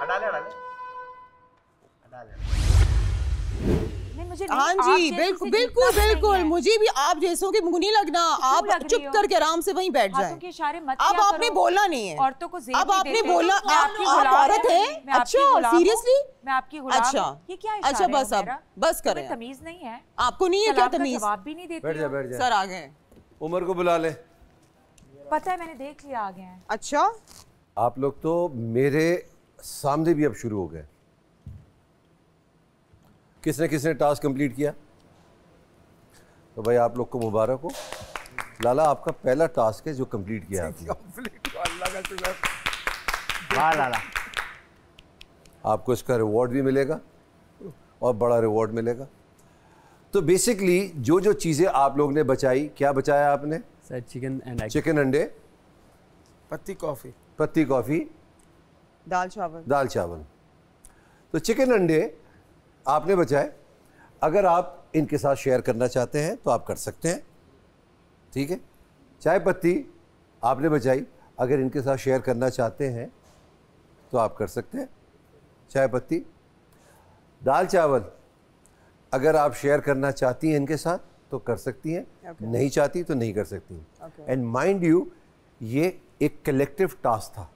हटा ले। हाँ जी बिल्कुल बिल्कुल बिल्कुल, मुझे भी आप जैसों के मुंह नहीं लगना, आप चुप करके आराम से वहीं बैठ जाएं। अब आपने बोला नहीं है, अब आपने बोला आप औरत है। अच्छा सीरियसली, मैं आपकी गुलाम। अच्छा ये क्या इशारा है? अच्छा बस अब बस करें, तमीज नहीं है आपको, नहीं है क्या तमीज, जवाब भी नहीं देते। सर आ गए, उमर को बुला ले, पता है मैंने देख लिया आ गए। अच्छा आप लोग तो मेरे सामने भी अब शुरू हो गए, किसने किसने टास्क कंप्लीट किया, तो भाई आप लोग को मुबारक हो। लाला आपका पहला टास्क है जो कंप्लीट किया आपने। वाह लाला, आपको इसका रिवॉर्ड भी मिलेगा और बड़ा रिवॉर्ड मिलेगा। तो बेसिकली जो जो चीज़ें आप लोग ने बचाई, क्या बचाया आपने सर? चिकन अंडे, पत्ती कॉफ़ी, दाल चावल। तो चिकन अंडे आपने बचाए, अगर आप इनके साथ शेयर करना चाहते हैं तो आप कर सकते हैं, ठीक है। चाय पत्ती आपने बचाई, अगर इनके साथ शेयर करना चाहते हैं तो आप कर सकते हैं, चाय पत्ती। दाल चावल अगर आप शेयर करना चाहती हैं इनके साथ तो कर सकती हैं, नहीं चाहती तो नहीं कर सकती। एंड माइंड यू, ये एक कलेक्टिव टास्क था,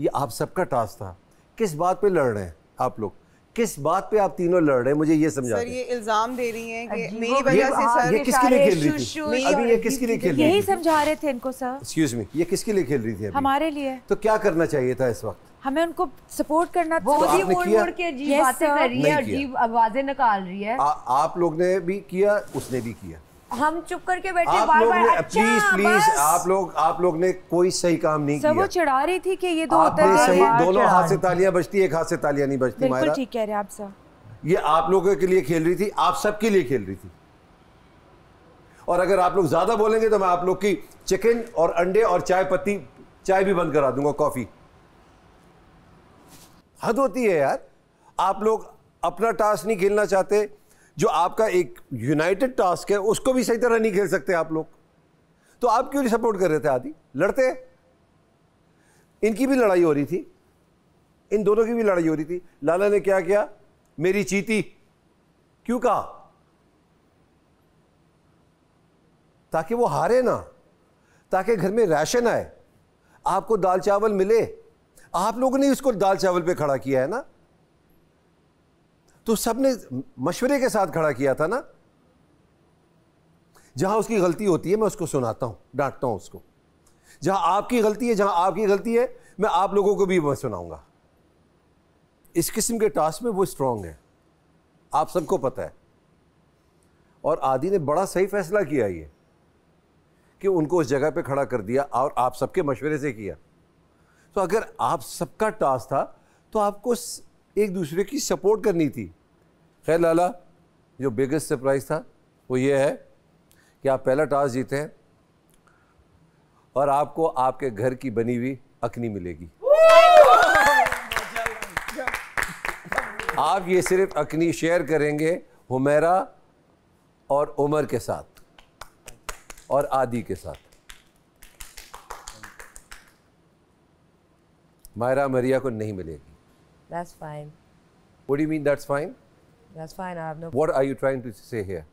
ये आप सबका टास्क था। किस बात पे लड़ रहे हैं आप लोग, किस बात पे आप तीनों लड़ रहे हैं, मुझे ये समझा। सर ये इल्जाम दे रही हैं कि मेरी वजह से सर ये किसके लिए खेल रही थी अभी, ये किसके लिए खेल रही थी, यही समझा रहे थे इनको सर। एक्सक्यूज मी, ये किसके लिए खेल रही थी अभी? हमारे लिए। तो क्या करना चाहिए था इस वक्त, हमें उनको सपोर्ट करना था। वो मोड़-मोड़ के अजीब बातें कर रही है, अजीब आवाजें निकाल रही है। आप लोग ने भी किया, उसने भी किया, हम चुप करके बैठे बार-बार। प्लीज प्लीज आप लोग ने कोई सही काम नहीं किया। वो चिढ़ा रही थी कि ये दो होता है, सही दोनों हाथ से तालियां बजती, एक हाथ से तालियां नहीं बजती। बिल्कुल ठीक कह रहे आप सर, ये आप लोगों के लिए खेल रही थी, आप सबके लिए खेल रही थी। और अगर आप लोग ज्यादा बोलेंगे तो मैं आप लोग की चिकन और अंडे और चाय पत्ती, चाय भी बंद करा दूंगा, कॉफी। हद होती है यार, आप लोग अपना टास्क नहीं खेलना चाहते, जो आपका एक यूनाइटेड टास्क है उसको भी सही तरह नहीं खेल सकते आप लोग, तो आप क्यों नहीं सपोर्ट कर रहे थे? आदि लड़ते हैं, इनकी भी लड़ाई हो रही थी, इन दोनों की भी लड़ाई हो रही थी। लाला ने क्या किया, मेरी चीती क्यों कहा, ताकि वो हारे ना, ताकि घर में राशन आए, आपको दाल चावल मिले। आप लोगों ने उसको दाल चावल पे खड़ा किया है ना, तो सबने मशवरे के साथ खड़ा किया था ना। जहां उसकी गलती होती है मैं उसको सुनाता हूं, डांटता हूं उसको, जहां आपकी गलती है मैं आप लोगों को भी सुनाऊंगा। इस किस्म के टास्क में वो स्ट्रांग है, आप सबको पता है। और आदि ने बड़ा सही फैसला किया ये कि उनको उस जगह पे खड़ा कर दिया और आप सबके मशवरे से किया। तो अगर आप सबका टास्क था तो आपको एक दूसरे की सपोर्ट करनी थी। खैर लाला, जो बिगेस्ट सरप्राइज़ था वो ये है कि आप पहला टास्क जीते हैं और आपको आपके घर की बनी हुई अकनी मिलेगी। आप ये सिर्फ अकनी शेयर करेंगे हुमैरा और उमर के साथ और आदि के साथ। मायरा मरिया को नहीं मिलेगी। That's fine. What do you mean that's fine? That's fine. I have no. What are you trying to say here?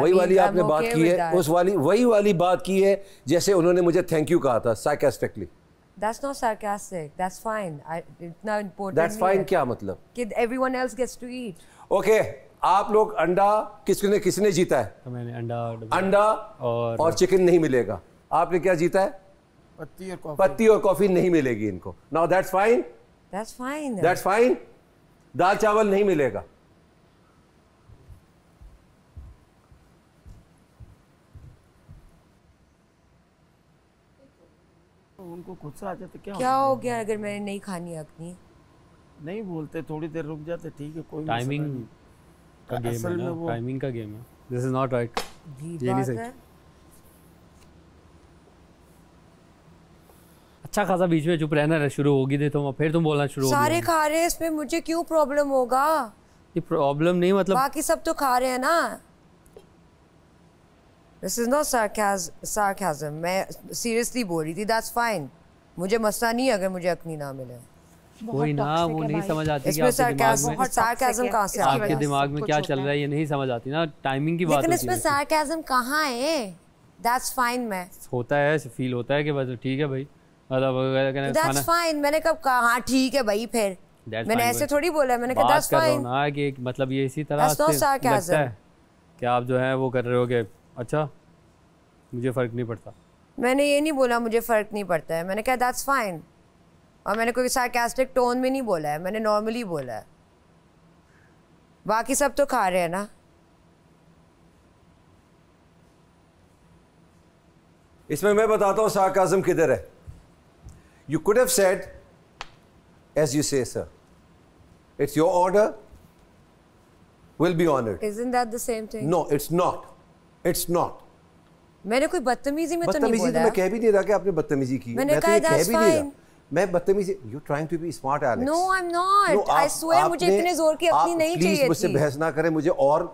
वही वाली आपने बात की है, उस वाली वही वाली बात की है जैसे उन्होंने मुझे थैंक यू कहा था sarcastically. That's not sarcastic. That's fine. It's not important. That's fine क्या मतलब? कि everyone else gets to eat. Okay. आप लोग अंडा किसने जीता है? मैंने अंडा और चिकन नहीं मिलेगा। आपने क्या जीता है? पत्ती और कॉफी नहीं मिलेगी इनको। Now that's fine. That's fine. That's fine. दाल चावल नहीं मिलेगा। उनको खुद से आ जाते क्या हो गया अगर मैंने नहीं खानी अपनी? नहीं बोलते, थोड़ी देर रुक जाते, ठीक है, कोई टाइमिंग का गेम है। दिस इज नॉट राइट, ये नहीं सही। अच्छा खासा बीच में चुप रहना शुरू होगी दे तो फिर तुम बोलना शुरू हो। सारे खा रहे हैं, इसमें मुझे क्यों प्रॉब्लम होगा? ये प्रॉब्लम नहीं, मतलब बाकी सब तो खा रहे हैं ना। दिस इज नॉट सार्केज्म, मैं सीरियसली बोल रही थी। दैट्स फाइन, मुझे मसला नहीं अगर मुझे अकनी ना मिले। कोई ना, वो नहीं समझ आती कि आपके दिमाग में क्या चल रहा है, ये नहीं समझ आती ना, टाइमिंग की बात है। इसमें सार्केज्म कहाँ है? दैट्स फाइन में होता है, फील होता है कि बस ठीक है भाई, मतलब दैट्स फाइन मैंने कब कहा? हाँ ठीक है भाई, फिर मैंने ऐसे थोड़ी बोला, मैंने कहा दैट्स फाइन ना कि मतलब ये इसी तरह लगता है कि आप जो है वो कर रहे हो कि अच्छा मुझे फर्क नहीं पड़ता। मैंने ये नहीं बोला मुझे फर्क नहीं पड़ता है, मैंने कहा दैट्स फाइन, और मैंने कोई सार्केस्टिक टोन में नहीं बोला है, मैंने नॉर्मली बोला है। बाकी सब तो खा रहे हैं ना। इसमें मैं बताता हूँ सार्केज्म किधर है। You could have said as you say sir, it's your order, will be honoured. Isn't that the same thing? No it's not, it's not. मैंने कोई बदतमीजी में तो नहीं बोला। मैं कह भी नहीं रहा कि आपने बदतमीजी की। मैंने कहा दैट्स फाइन। मैं बदतमीजी, you trying to be smart Alex. No I am not, I swear मुझे इतने जोर की अपनी नहीं चाहिए थी। प्लीज मुझसे बहस ना करें, मुझे और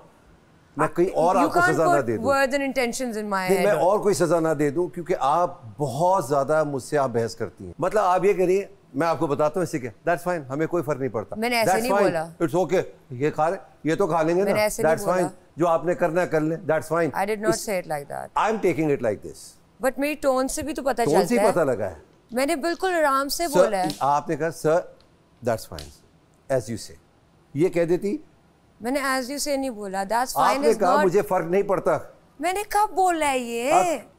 मैं कहीं और आपको सजा ना दे दूं। Words and intentions in my head. मैं और कोई सजा ना दे दूं क्योंकि आप बहुत ज्यादा मुझसे आप बहस करती हैं। मतलब आप ये करिए, मैं आपको बताता हूँ इससे क्या, दैट्स फाइन, हमें कोई फर्क नहीं पड़ता। मैंने ऐसे नहीं बोला। इट्स ओके, ये खा रहे, ये तो खा लेंगे ना, दैट्स फाइन, जो आपने करना कर लें, that's fine. I did not say it like that, I am taking it like this. But मेरी टोन से भी तो पता चलता है। टोन से पता लगा है, मैंने बिल्कुल आराम से बोला है। आपने कहा sir that's fine as you say, ये कह देती। मैंने एज यू से नहीं बोला। दैट्स फाइन आपने कहा, मुझे फर्क नहीं पड़ता। मैंने कब बोला है ये?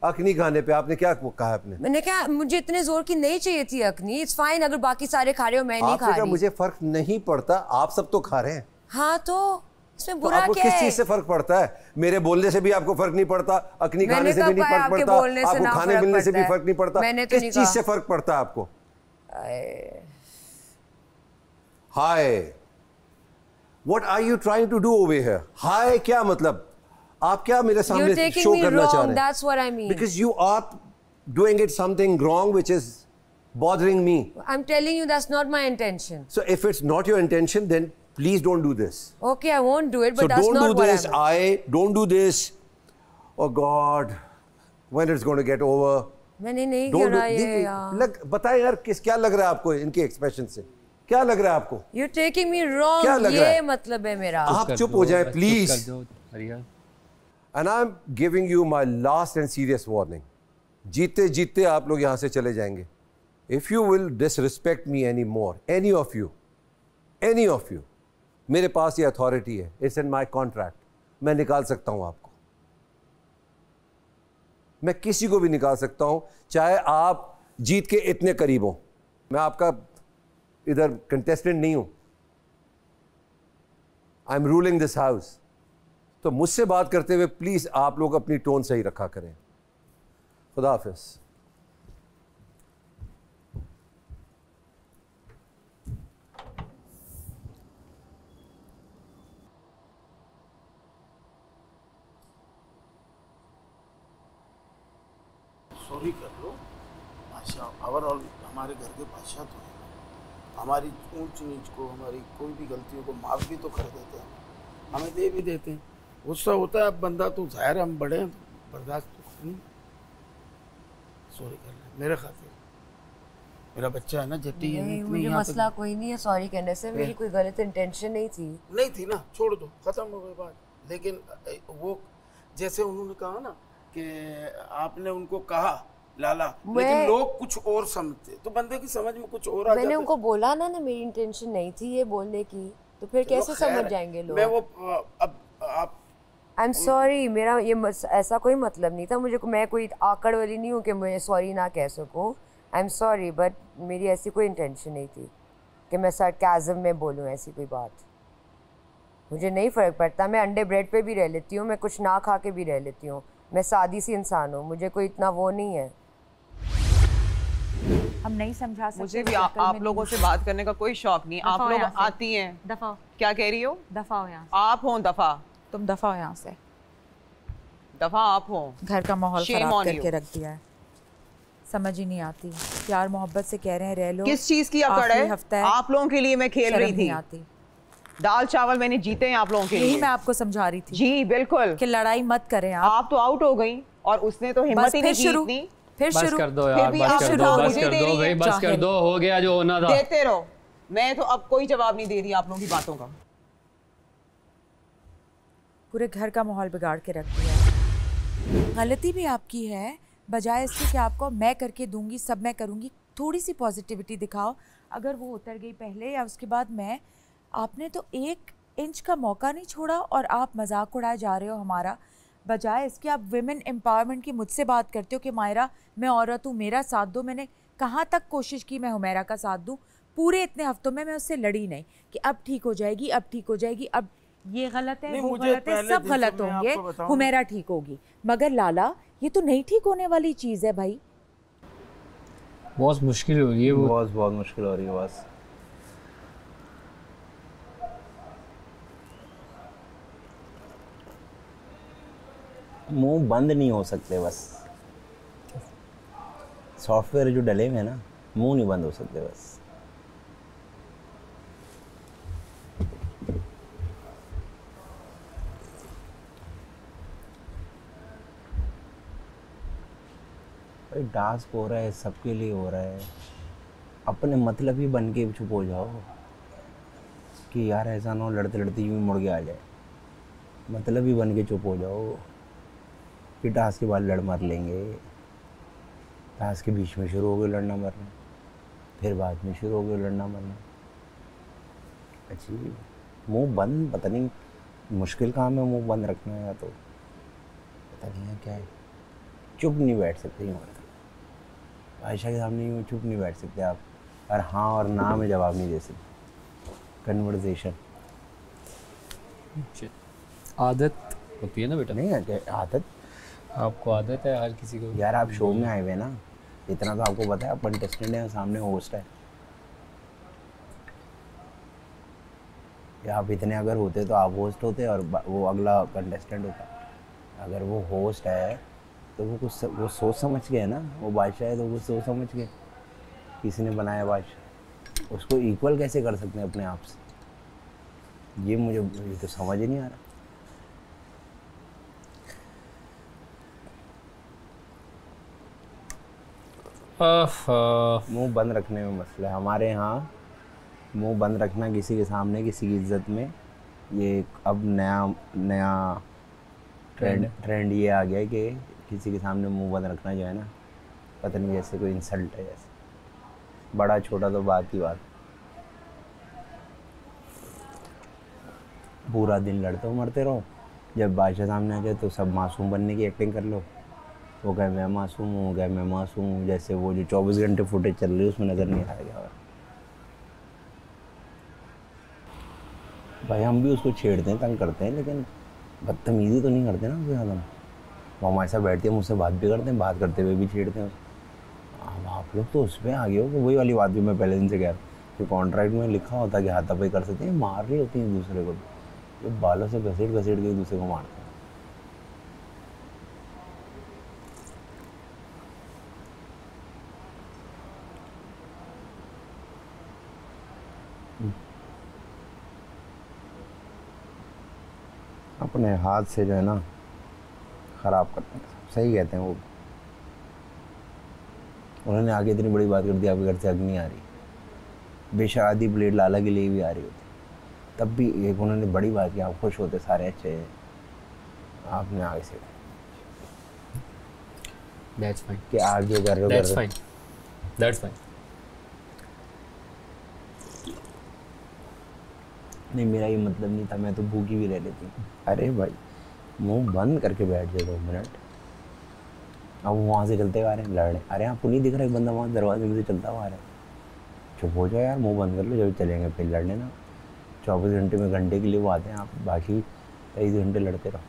अकनी खाने पे आपने क्या कहा? आपने मैंने कहा मुझे इतने जोर की नहीं चाहिए थी अकनी, इट्स फाइन अगर बाकी सारे खा रहे हो, मैं नहीं खा रही। मुझे फर्क नहीं पड़ता, आप सब तो खा रहे हैं। हाँ तो इसमें बुरा क्या है? किस चीज से फर्क पड़ता है? मेरे बोलने से भी आपको फर्क नहीं पड़ता, अकनी खाने से भी नहीं फर्क पड़ता, आपको खाने मिलने से भी फर्क नहीं पड़ता, किस चीज से फर्क पड़ता है आपको? Hi, what are you trying to do over here? Hi क्या मतलब? आप क्या मेरे सामने शो करना चाह रहे हैं? That's what I mean, because you are doing it something wrong which is bothering me. I am telling you that's not my intention. So if it's not your intention then please don't do this. Okay, I won't do it, but that's not what I meant. So don't do this. Oh God, when it's going to get over? मैंने नहीं किया ये यार। बताएं यार, क्या लग रहा है आपको इनके एक्सप्रेशन से? क्या लग रहा है आपको? You're taking me wrong. क्या लग रहा है? ये मतलब है मेरा। आप चुप हो जाएं please. And I'm giving you my last and serious warning. जीते जीते आप लोग यहाँ से चले जाएंगे। If you will disrespect me anymore, any of you. मेरे पास ये अथॉरिटी है, इट्स इन माय कॉन्ट्रैक्ट, मैं निकाल सकता हूं आपको। मैं किसी को भी निकाल सकता हूं, चाहे आप जीत के इतने करीब हो। मैं आपका इधर कंटेस्टेंट नहीं हूं। I am ruling this house, तो मुझसे बात करते हुए प्लीज़ आप लोग अपनी टोन सही रखा करें। खुदा हाफिज़। सॉरी कर लो बादशाह, ओवरऑल हमारे घर के बादशाह तो है, हमारी ऊंच नीच को, हमारी कोई भी गलतियों को माफ़ भी तो कर देते हैं, हमें दे भी देते हैं। गुस्सा होता है अब बंदा, तो ज़ाहिर हम बड़े हैं तो बर्दाश्त तो करें। सॉरी कर ले मेरे खातिर, मेरा बच्चा है ना, जट्टी है नहीं, मुझे मसला कोई नहीं है सॉरी कहने से, मेरी कोई गलत इंटेंशन नहीं थी। नहीं थी ना, छोड़ दो, ख़त्म हो गई बात। लेकिन वो जैसे उन्होंने कहा ना कि आपने उनको कहा लाला, लेकिन लोग कुछ और समझते, तो बंदे की समझ में कुछ और आ जाता है। मैंने उनको बोला ना मेरी इंटेंशन नहीं थी ये बोलने की, तो फिर कैसे समझ जाएंगे लोग। मैं वो अब आप आई एम सॉरी, मेरा ये ऐसा कोई मतलब नहीं था, मुझे मैं कोई आकड़ वाली नहीं हूँ कि मैं सॉरी ना कह सकूँ। आई एम सॉरी बट मेरी ऐसी कोई इंटेंशन नहीं थी कि मैं सरकाज़म में बोलूँ, ऐसी कोई बात। मुझे नहीं फ़र्क पड़ता, मैं अंडे ब्रेड पे भी रह लेती हूँ, मैं कुछ ना खा के भी रह लेती हूँ, मैं सादी सी इंसान हूँ, मुझे कोई इतना वो नहीं है। हम नहीं समझा सकते, मुझे भी आप लोगों से बात करने का कोई शौक नहीं। आप लोग आती हैं, दफा क्या कह रही हो, दफा हो यहाँ, आप हो दफा, तुम दफा हो यहाँ से, दफा आप हो। घर का माहौल खराब करके रख दिया है, समझ ही नहीं आती। प्यार मोहब्बत से कह रहे हैं रह लो, किस चीज की अकड़ है? आप लोगों के लिए मैं खेल रही थी, आती दाल चावल मैंने जीते हैं आप लोगों के लिए। मैं आपको समझा रही थी जी बिल्कुल कि लड़ाई मत करें आप तो आउट हो गई, और उसने तो हिम्मत ही नहीं। फिर बस कर दो यार, बस कर दो हो गया जो होना था। देते रहो, मैं तो अब कोई जवाब नहीं दे रही आप लोगों की बातों का। पूरे घर का माहौल बिगाड़ के रख दिया। गलती भी आपकी है, बजाय इसके कि आपको मैं करके दूंगी, सब मैं करूंगी, थोड़ी सी पॉजिटिविटी दिखाओ। अगर वो उतर गई पहले या उसके बाद मैं, आपने तो एक इंच का मौका नहीं छोड़ा और आप मजाक उड़ाए जा रहे हो हमारा। बजाय इसके आप विमेन एम्पावरमेंट की मुझसे बात करते हो कि मायरा मैं औरत हूँ मेरा साथ दो। मैंने कहाँ तक कोशिश की मैं हुमैरा का साथ दूँ, पूरे इतने हफ्तों में मैं उससे लड़ी नहीं कि अब ठीक हो जाएगी, अब ठीक हो जाएगी, अब ये गलत है वो गलत है, सब गलत होंगे, हुमैरा ठीक होगी। मगर लाला ये तो नहीं ठीक होने वाली चीज़ है भाई, बहुत मुश्किल हो रही है, बहुत मुश्किल हो रही है। बस मुंह बंद नहीं हो सकते, बस सॉफ्टवेयर जो डले हुए हैं ना, मुंह नहीं बंद हो सकते। बस डास्क हो रहा है, सबके लिए हो रहा है, अपने मतलब ही बन के चुप हो जाओ कि यार ऐसा ना हो लड़ते लड़ते यूँ मुड़ के आ जाए। मतलब ही बन के चुप हो जाओ कि टास के बाद लड़ मर लेंगे, टास के बीच में शुरू हो गए लड़ना मरना, फिर बाद में शुरू हो गए लड़ना मरना। अच्छी मुंह बंद, पता नहीं मुश्किल काम है मुंह बंद रखना, या तो पता नहीं है क्या है। चुप नहीं बैठ सकते, यूँ बादशाह के सामने यूँ चुप नहीं बैठ सकते आप, और हाँ और ना में जवाब नहीं दे सकते। कन्वर्सेशन आदत होती है ना बेटा, नहीं आदत आपको आदत है हर किसी को। यार आप शो में आए हुए ना, इतना तो आपको पता है, आप कंटेस्टेंट हैं, सामने होस्ट है। आप इतने अगर होते तो आप होस्ट होते और वो अगला कंटेस्टेंट होता। अगर वो होस्ट है तो वो कुछ वो सोच समझ के है ना, वो बादशाह है तो वो सोच समझ के किसने बनाया बादशाह, उसको इक्वल कैसे कर सकते हैं अपने आप से, ये मुझे तो समझ ही नहीं आ रहा। मुंह बंद रखने में मसला है हमारे यहाँ, मुंह बंद रखना किसी के सामने किसी की इज्जत में, ये अब नया ट्रेंड ये आ गया है कि किसी के सामने मुंह बंद रखना जो है ना, पता नहीं जैसे कोई इंसल्ट है, जैसे बड़ा छोटा तो बात ही बात। पूरा दिन लड़ते मरते रहो, जब बादशाह सामने आ जाए तो सब मासूम बनने की एक्टिंग कर लो, वो कहे मैं मासूम हूँ, वो कहे मैं मासूम हूँ, जैसे वो जो 24 घंटे फुटेज चल रही है उसमें नज़र नहीं आएगा। भाई हम भी उसको छेड़ते हैं, तंग करते हैं, लेकिन बदतमीजी तो नहीं करते ना उसके साथ हम। वो हमारे साथ बैठते हैं, मुझसे बात भी करते हैं, बात करते हुए भी छेड़ते हैं। अब आप लोग तो उस पर आ गए हो कि वही वाली बात भी मैं पहले दिन से कह रहा हूँ कि कॉन्ट्रैक्ट में लिखा होता है कि हाथापाई कर सकते हैं, मार रही होती हैं दूसरे को, तो बालों से घसीट घसीट के दूसरे को मारते हैं। अपने हाथ से जो है ना ख़राब करते हैं, सही कहते हैं वो। उन्होंने आगे इतनी बड़ी बात कर दी, आपके घर से अग्नि आ रही, बेशादी प्लेट लाला के लिए भी आ रही होती, तब भी एक उन्होंने बड़ी बात की, आप खुश होते, सारे अच्छे हैं, आपने आगे से That's fine. कि आगे कर रहे हो, That's fine. That's fine. नहीं मेरा ये मतलब नहीं था, मैं तो भूखी भी रह लेती। अरे भाई मुंह बंद करके बैठ जाओ 2 मिनट। अब वहाँ से चलते हुए आ रहे हैं लड़ने, अरे आपको नहीं दिख रहा एक बंदा वहाँ दरवाजे में से चलता हुआ आ रहा है, चुप हो जाओ यार, मुंह बंद कर लो, जब चलेंगे फिर लड़ने ना। 24 घंटे में घंटे के लिए वो आते हैं, आप बाकी 23 घंटे लड़ते रहो।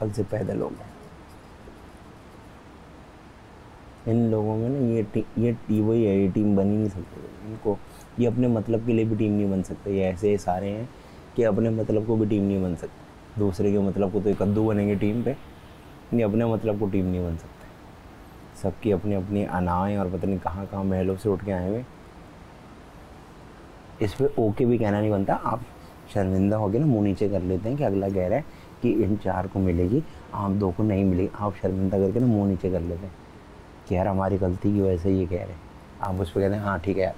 कल से पैदल हो गए इन लोगों में ना, ये टीम बन ही नहीं सकती इनको, ये अपने मतलब के लिए भी टीम नहीं बन सकते, ये ऐसे सारे हैं कि अपने मतलब को भी टीम नहीं बन सकते। दूसरे के मतलब को तो कद्दू बनेंगे टीम पे, नहीं अपने मतलब को टीम नहीं बन सकते। सबकी अपनी अपनी अनाएँ और पता नहीं कहाँ कहाँ महलों से उठ के आए हुए, इस पर ओके भी कहना नहीं बनता। आप शर्मिंदा होकर ना मुँह नीचे कर लेते हैं कि अगला कह रहा है कि इन 4 को मिलेगी, आप 2 को नहीं मिलेगी, आप शर्मिंदा करके ना मुँह नीचे कर लेते हैं कि यार हमारी गलती की वजह से ये कह रहे हैं। आप उस पर कहते हैं हाँ ठीक है यार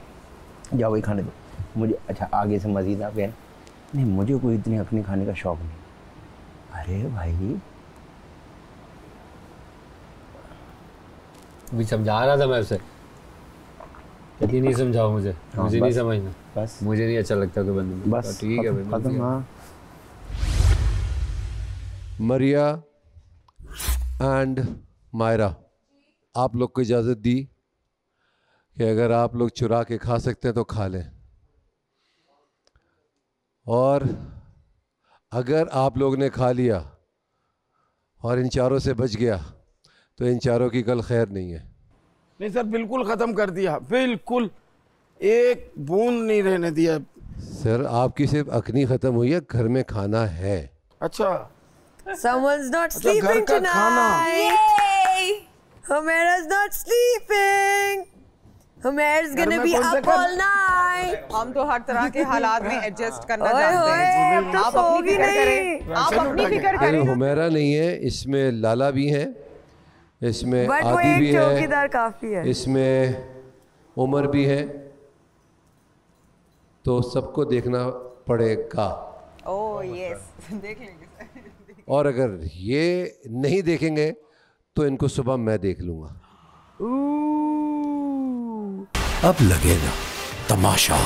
जाओ भाई खाने दो मुझे, अच्छा आगे से मज़ीद आप कह रहे हैं नहीं मुझे कोई इतने अपने खाने का शौक़ नहीं। अरे भाई अभी समझा रहा था मैं उसे, यदि नहीं समझाओ मुझे, मुझे नहीं समझना, बस मुझे नहीं अच्छा लगता कोई बंदे, बस ठीक है भाई। हाँ मरिया एंड मायरा, आप लोग को इजाज़त दी कि अगर आप लोग चुरा के खा सकते हैं तो खा लें, और अगर आप लोग ने खा लिया और इन चारों से बच गया तो इन चारों की कल खैर नहीं है। नहीं सर बिल्कुल ख़त्म कर दिया, बिल्कुल एक बूंद नहीं रहने दिया। सर आपकी सिर्फ अकनी ख़त्म हुई है, घर में खाना है। अच्छा Someone's not sleeping tonight. Humaira's not sleeping. Humaira's gonna be up all night. हम तो हर तरह के हालात में एडजस्ट करना जानते हैं। आप अपनी फिक्र करें, आप अपनी फिक्र करें। हुमैरा नहीं है इसमें, लाला भी है इसमें, आदि भी है, चौकीदार काफी है इसमें, उमर भी है, तो सबको देखना पड़ेगा। ओह यस देख लेंगे। और अगर ये नहीं देखेंगे तो इनको सुबह मैं देख लूंगा। अब लगेगा तमाशा।